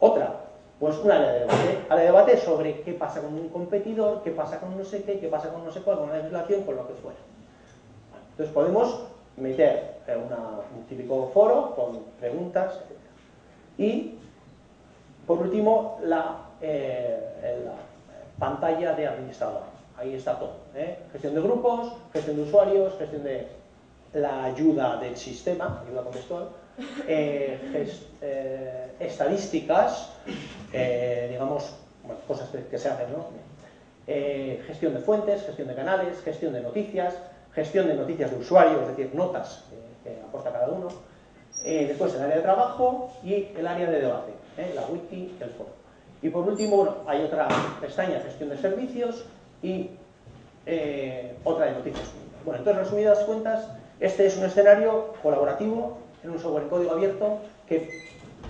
Otra, pues un área de debate. Área de debate sobre qué pasa con un competidor, qué pasa con no sé qué, qué pasa con no sé cuál, con una legislación, con lo que fuera. Entonces podemos meter una, un típico foro con preguntas, etcétera. Y, por último, la, eh, la pantalla de administrador. Ahí está todo, ¿eh? Gestión de grupos, gestión de usuarios, gestión de la ayuda del sistema, ayuda contextual, eh, gest, eh, estadísticas, eh, digamos, bueno, cosas que, que se hacen, ¿no? Eh, gestión de fuentes, gestión de canales, gestión de noticias, gestión de noticias de usuarios, es decir, notas que, que aporta cada uno. Eh, después el área de trabajo y el área de debate, ¿eh? La wiki, el foro. Y por último, bueno, hay otra pestaña, gestión de servicios, y eh, otra de noticias. Bueno, entonces, resumidas cuentas, este es un escenario colaborativo en un software en código abierto que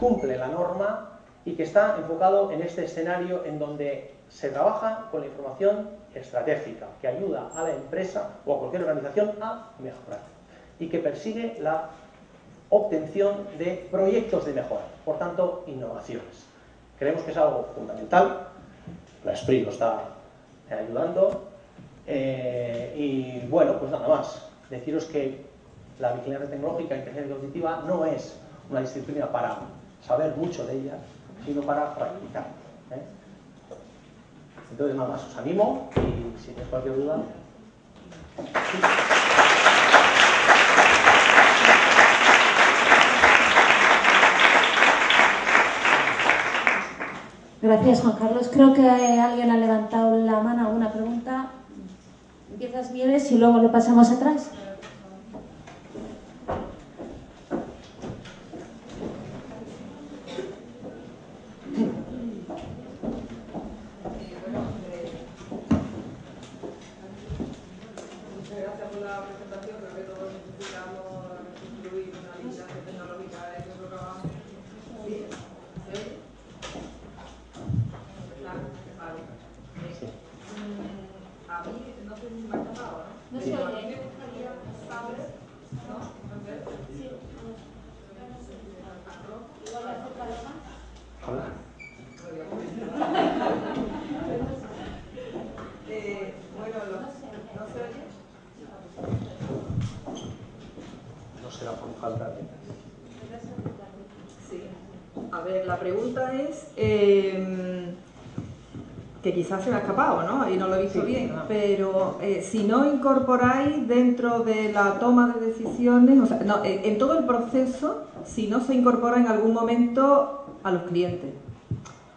cumple la norma y que está enfocado en este escenario en donde se trabaja con la información estratégica que ayuda a la empresa o a cualquier organización a mejorar y que persigue la obtención de proyectos de mejora, por tanto, innovaciones. Creemos que es algo fundamental, la S P R I lo está ayudando, eh, y bueno, pues nada más. Deciros que la vigilancia tecnológica e inteligencia competitiva no es una disciplina para saber mucho de ella, sino para practicar, ¿eh? Entonces, nada más, os animo y si tenéis cualquier duda... Gracias, Juan Carlos. Creo que alguien ha levantado la mano, alguna pregunta. Empiezas, Nieves, y luego lo pasamos atrás. Quizás se me ha escapado, ¿no? Y no lo he visto bien, pero eh, si no incorporáis dentro de la toma de decisiones, o sea, no, en todo el proceso, si no se incorpora en algún momento a los clientes.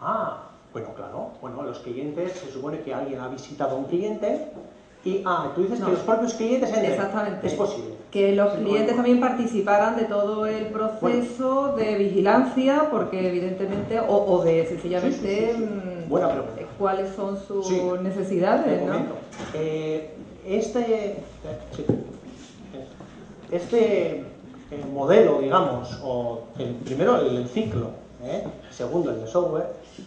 Ah, bueno, claro. Bueno, los clientes, se supone que alguien ha visitado a un cliente y, ah, tú dices no, que los propios clientes entren. Exactamente. Es posible. Que los clientes también participaran de todo el proceso, bueno, de vigilancia, porque evidentemente, o, o de sencillamente... Sí, sí, sí, sí. Buena pregunta. ¿Cuáles son sus sí, necesidades? ¿No? Eh, este este el modelo, digamos, o el primero el, el ciclo, ¿eh? Segundo el de software,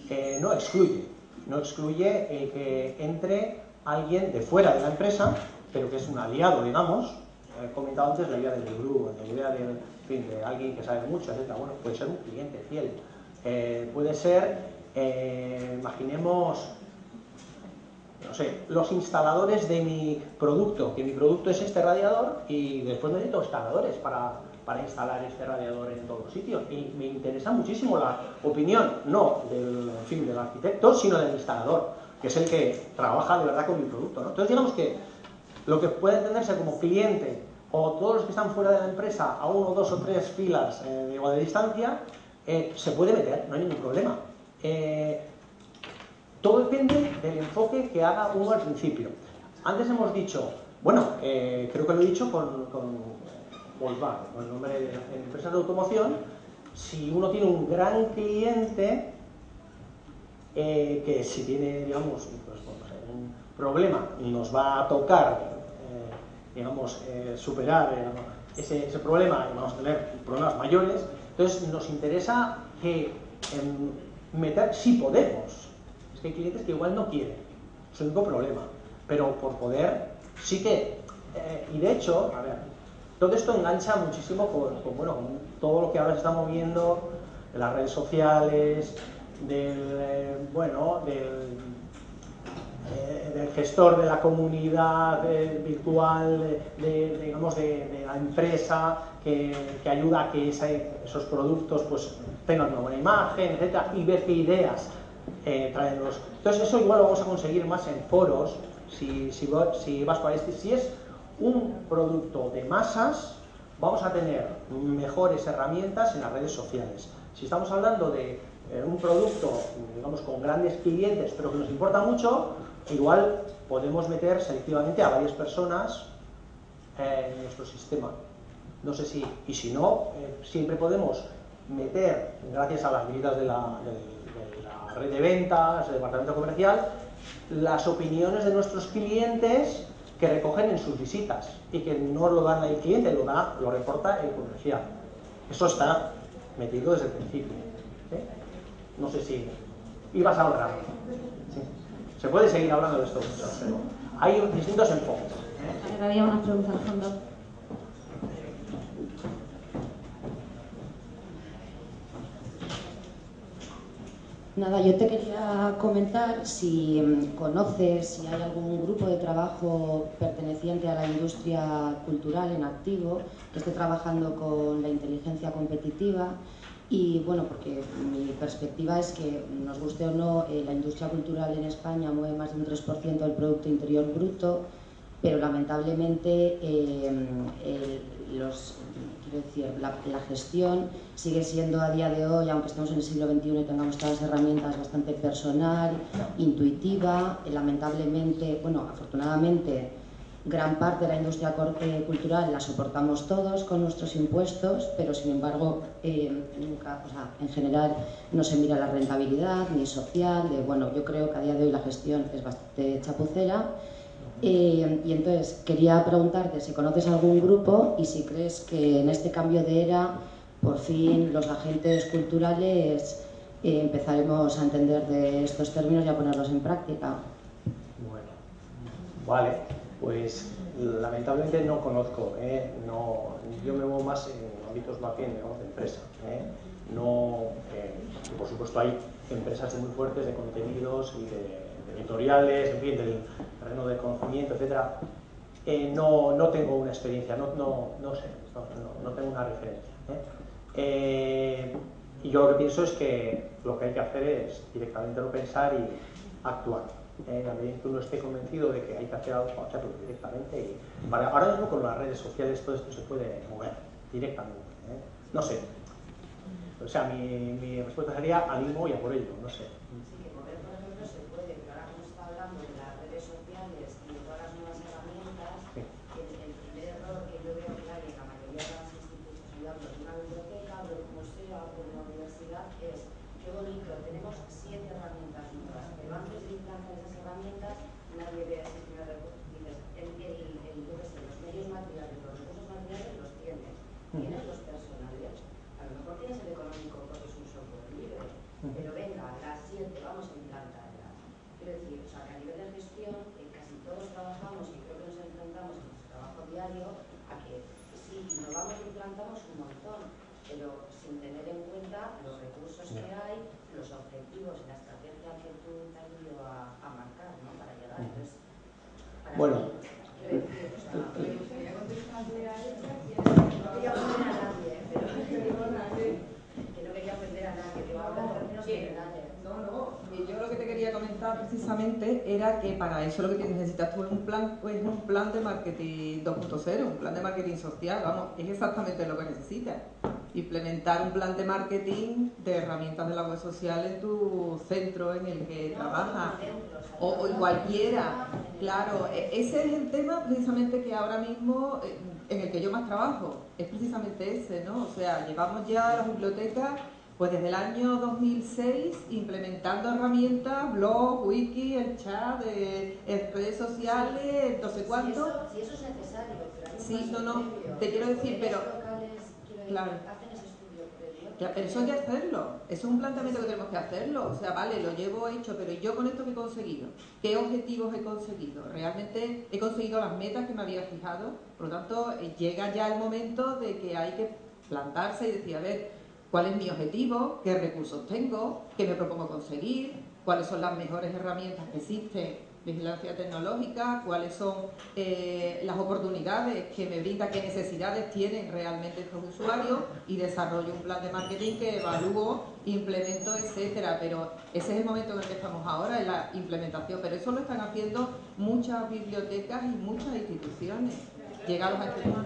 eh, no excluye, no excluye el que entre alguien de fuera de la empresa, pero que es un aliado, digamos. He comentado antes la idea del gurú, la idea de, en fin, de alguien que sabe mucho, etcétera. Bueno, puede ser un cliente fiel, eh, puede ser. Eh, imaginemos, no sé, los instaladores de mi producto, que mi producto es este radiador y después necesito instaladores para, para instalar este radiador en todos los sitios. Y me interesa muchísimo la opinión, no del, en fin, del arquitecto, sino del instalador, que es el que trabaja de verdad con mi producto, ¿no? Entonces, digamos que lo que puede entenderse como cliente o todos los que están fuera de la empresa a uno, dos o tres filas eh, de igual de distancia, eh, se puede meter, no hay ningún problema. Eh, todo depende del enfoque que haga uno al principio. Antes hemos dicho, bueno, eh, creo que lo he dicho con, con Volkswagen, con el nombre de la empresa de automoción. Si uno tiene un gran cliente, eh, que si tiene, digamos, pues, un problema, nos va a tocar, eh, digamos, eh, superar eh, ese, ese problema, y vamos a tener problemas mayores. Entonces nos interesa que... en, meter si podemos. Es que hay clientes que igual no quieren, es el único problema, pero por poder sí que, eh, y de hecho, a ver, todo esto engancha muchísimo con, con, bueno, con todo lo que ahora se está moviendo de las redes sociales, del, eh, bueno, del, eh, del gestor de la comunidad eh, virtual, de, de, digamos, de, de la empresa, que, que ayuda a que ese, esos productos pues, tengan una buena imagen, etcétera, y ver qué ideas eh, traen los. Entonces, eso igual lo vamos a conseguir más en foros, si, si, si vas para este. Si es un producto de masas, vamos a tener mejores herramientas en las redes sociales. Si estamos hablando de eh, un producto, digamos, con grandes clientes, pero que nos importa mucho, igual podemos meter selectivamente a varias personas eh, en nuestro sistema. No sé si, y si no, eh, siempre podemos meter, gracias a las medidas de la, de, de la red de ventas, del departamento comercial, las opiniones de nuestros clientes que recogen en sus visitas y que no lo dan el cliente, lo da, lo reporta el comercial. Eso está metido desde el principio. ¿Sí? No sé si ibas a ahorrar. ¿Sí? Se puede seguir hablando de esto mucho, pero hay distintos enfoques. Había unas preguntas al fondo. Nada, yo te quería comentar si conoces, si hay algún grupo de trabajo perteneciente a la industria cultural en activo que esté trabajando con la inteligencia competitiva. Y bueno, porque mi perspectiva es que, nos guste o no, eh, la industria cultural en España mueve más de un tres por ciento del Producto Interior Bruto, pero lamentablemente eh, el, los... Quiero decir, la, la gestión sigue siendo a día de hoy, aunque estemos en el siglo veintiuno y tengamos todas las herramientas, bastante personal, intuitiva. Lamentablemente, bueno, afortunadamente, gran parte de la industria cultural la soportamos todos con nuestros impuestos, pero sin embargo, eh, nunca, o sea, en general no se mira la rentabilidad ni social. De, bueno, yo creo que a día de hoy la gestión es bastante chapucera. Eh, y entonces quería preguntarte si conoces algún grupo y si crees que en este cambio de era por fin los agentes culturales eh, empezaremos a entender de estos términos y a ponerlos en práctica. Bueno, vale, pues lamentablemente no conozco, ¿eh? No, yo me muevo más en ámbitos más bien, digamos, de empresa, ¿eh? No, eh, por supuesto hay empresas muy fuertes de contenidos y de editoriales, en fin, del terreno del conocimiento, etcétera. Eh, no, no tengo una experiencia, no, no, no sé, no, no, no tengo una referencia, ¿eh? Eh, y yo lo que pienso es que lo que hay que hacer es directamente no pensar y actuar, ¿eh? A medida que uno esté convencido de que hay que hacer algo, hacerlo directamente. Y para, ahora mismo con las redes sociales todo esto se puede mover directamente, ¿eh? No sé. O sea, mi, mi respuesta sería animo y a por ello, no sé. Bueno, yo lo que te quería comentar precisamente era que para eso lo que necesitas tú es un plan, pues un plan de marketing dos punto cero, un plan de marketing social, vamos, es exactamente lo que necesitas. Implementar un plan de marketing de herramientas de la web social en tu centro en el que trabajas, o, o cualquiera. Claro, ese es el tema precisamente que ahora mismo, en el que yo más trabajo, es precisamente ese, ¿no? O sea, llevamos ya las bibliotecas, pues desde el año dos mil seis, implementando herramientas, blog, wiki, el chat, eh, en redes sociales, no sé cuánto. Si eso, si eso es necesario. Sí, no, no, te quiero decir, pero... Claro. Ya, pero eso hay que hacerlo, eso es un planteamiento que tenemos que hacerlo, o sea, vale, lo llevo hecho, pero yo con esto que he conseguido, ¿qué objetivos he conseguido? ¿Realmente he conseguido las metas que me había fijado? Por lo tanto, llega ya el momento de que hay que plantarse y decir, a ver, ¿cuál es mi objetivo? ¿Qué recursos tengo? ¿Qué me propongo conseguir? ¿Cuáles son las mejores herramientas que existen vigilancia tecnológica, cuáles son eh, las oportunidades que me brinda, qué necesidades tienen realmente estos usuarios, y desarrollo un plan de marketing que evalúo, implemento, etcétera. Pero ese es el momento en el que estamos ahora, en la implementación, pero eso lo están haciendo muchas bibliotecas y muchas instituciones. Llega a los institutos.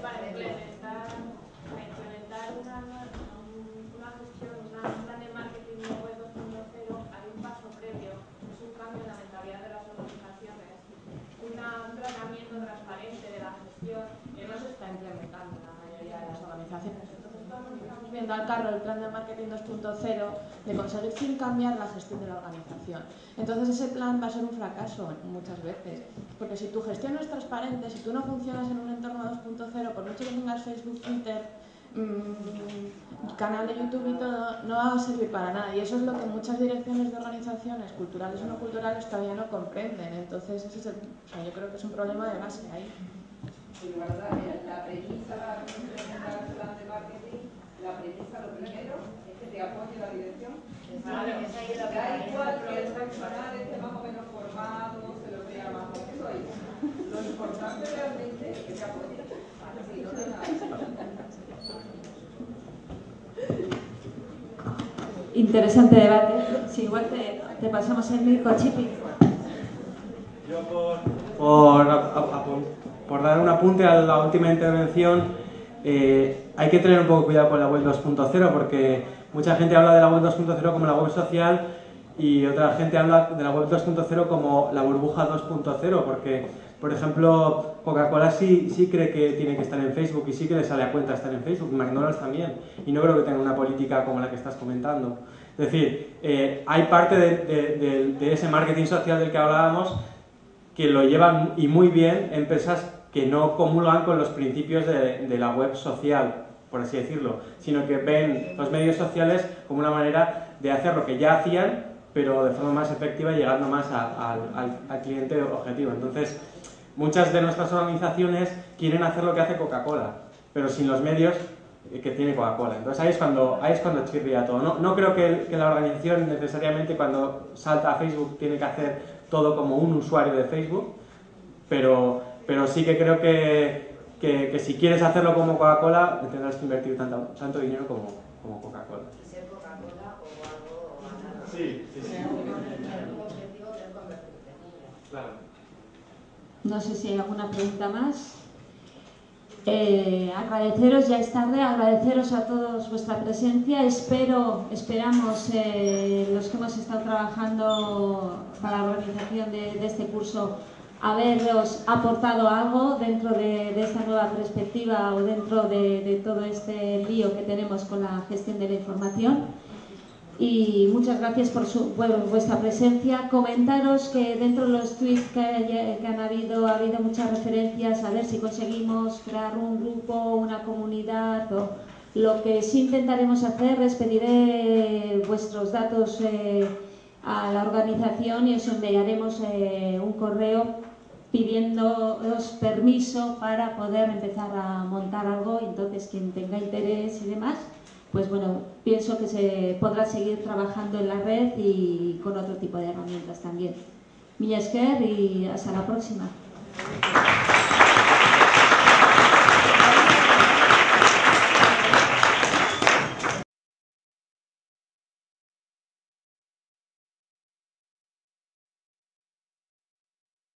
Para implementar, para implementar una, una cuestión, un plan de marketing web dos punto cero, hay un paso previo, es un cambio en la mentalidad de las organizaciones, una, un tratamiento transparente de la gestión que no se está implementando en la mayoría de las organizaciones. Entonces, todos estamos viendo al carro el plan de marketing dos punto cero de conseguir sin cambiar la gestión de la organización. Entonces, ese plan va a ser un fracaso muchas veces. Porque si tu gestión no es transparente, si tú no funcionas en un entorno dos punto cero, por mucho que tengas Facebook, Twitter, mmm, canal de YouTube y todo, no va a servir para nada. Y eso es lo que muchas direcciones de organizaciones, culturales o no culturales, todavía no comprenden. Entonces, ese es el, o sea, yo creo que es un problema de base ahí. Sí, la verdad, la premisa para implementar el plan de marketing, la premisa, lo primero, es que te apoye la dirección. Claro, da igual que el profesional esté más o menos formado, se lo vea más o menos. Lo importante realmente es que te apoye. Así, no te nada. Interesante debate. Si igual te, te pasamos el microchip. Yo por, por, a, a, por, por dar un apunte a la última intervención, eh, hay que tener un poco cuidado con la web dos punto cero, porque mucha gente habla de la web dos punto cero como la web social, y otra gente habla de la web dos punto cero como la burbuja dos punto cero, porque, por ejemplo, Coca-Cola sí, sí cree que tiene que estar en Facebook y sí que le sale a cuenta estar en Facebook, McDonald's también, y no creo que tenga una política como la que estás comentando. Es decir, eh, hay parte de, de, de, de ese marketing social del que hablábamos que lo llevan, y muy bien, empresas que no comulgan con los principios de, de la web social, por así decirlo, sino que ven los medios sociales como una manera de hacer lo que ya hacían, pero de forma más efectiva, llegando más a, a, al, al cliente objetivo. Entonces, muchas de nuestras organizaciones quieren hacer lo que hace Coca-Cola, pero sin los medios que tiene Coca-Cola. Entonces, ahí es cuando, ahí es cuando chirría todo. No, no creo que, que la organización necesariamente, cuando salta a Facebook, tiene que hacer todo como un usuario de Facebook, pero, pero sí que creo que, que, que si quieres hacerlo como Coca-Cola, tendrás que invertir tanto, tanto dinero como, como Coca-Cola. Sí, sí, sí. No sé si hay alguna pregunta más. Eh, agradeceros, ya es tarde, agradeceros a todos vuestra presencia. Espero, esperamos eh, los que hemos estado trabajando para la organización de, de este curso, haberos aportado algo dentro de, de esta nueva perspectiva o dentro de, de todo este lío que tenemos con la gestión de la información. Y muchas gracias por su, bueno, vuestra presencia. Comentaros que dentro de los tweets que, hay, que han habido, ha habido muchas referencias a ver si conseguimos crear un grupo, una comunidad. O lo que sí intentaremos hacer es pediré vuestros datos eh, a la organización y os enviaremos eh, un correo pidiéndoos permiso para poder empezar a montar algo. Entonces, quien tenga interés y demás, pues bueno, pienso que se podrá seguir trabajando en la red y con otro tipo de herramientas también. Mila esker y hasta la próxima.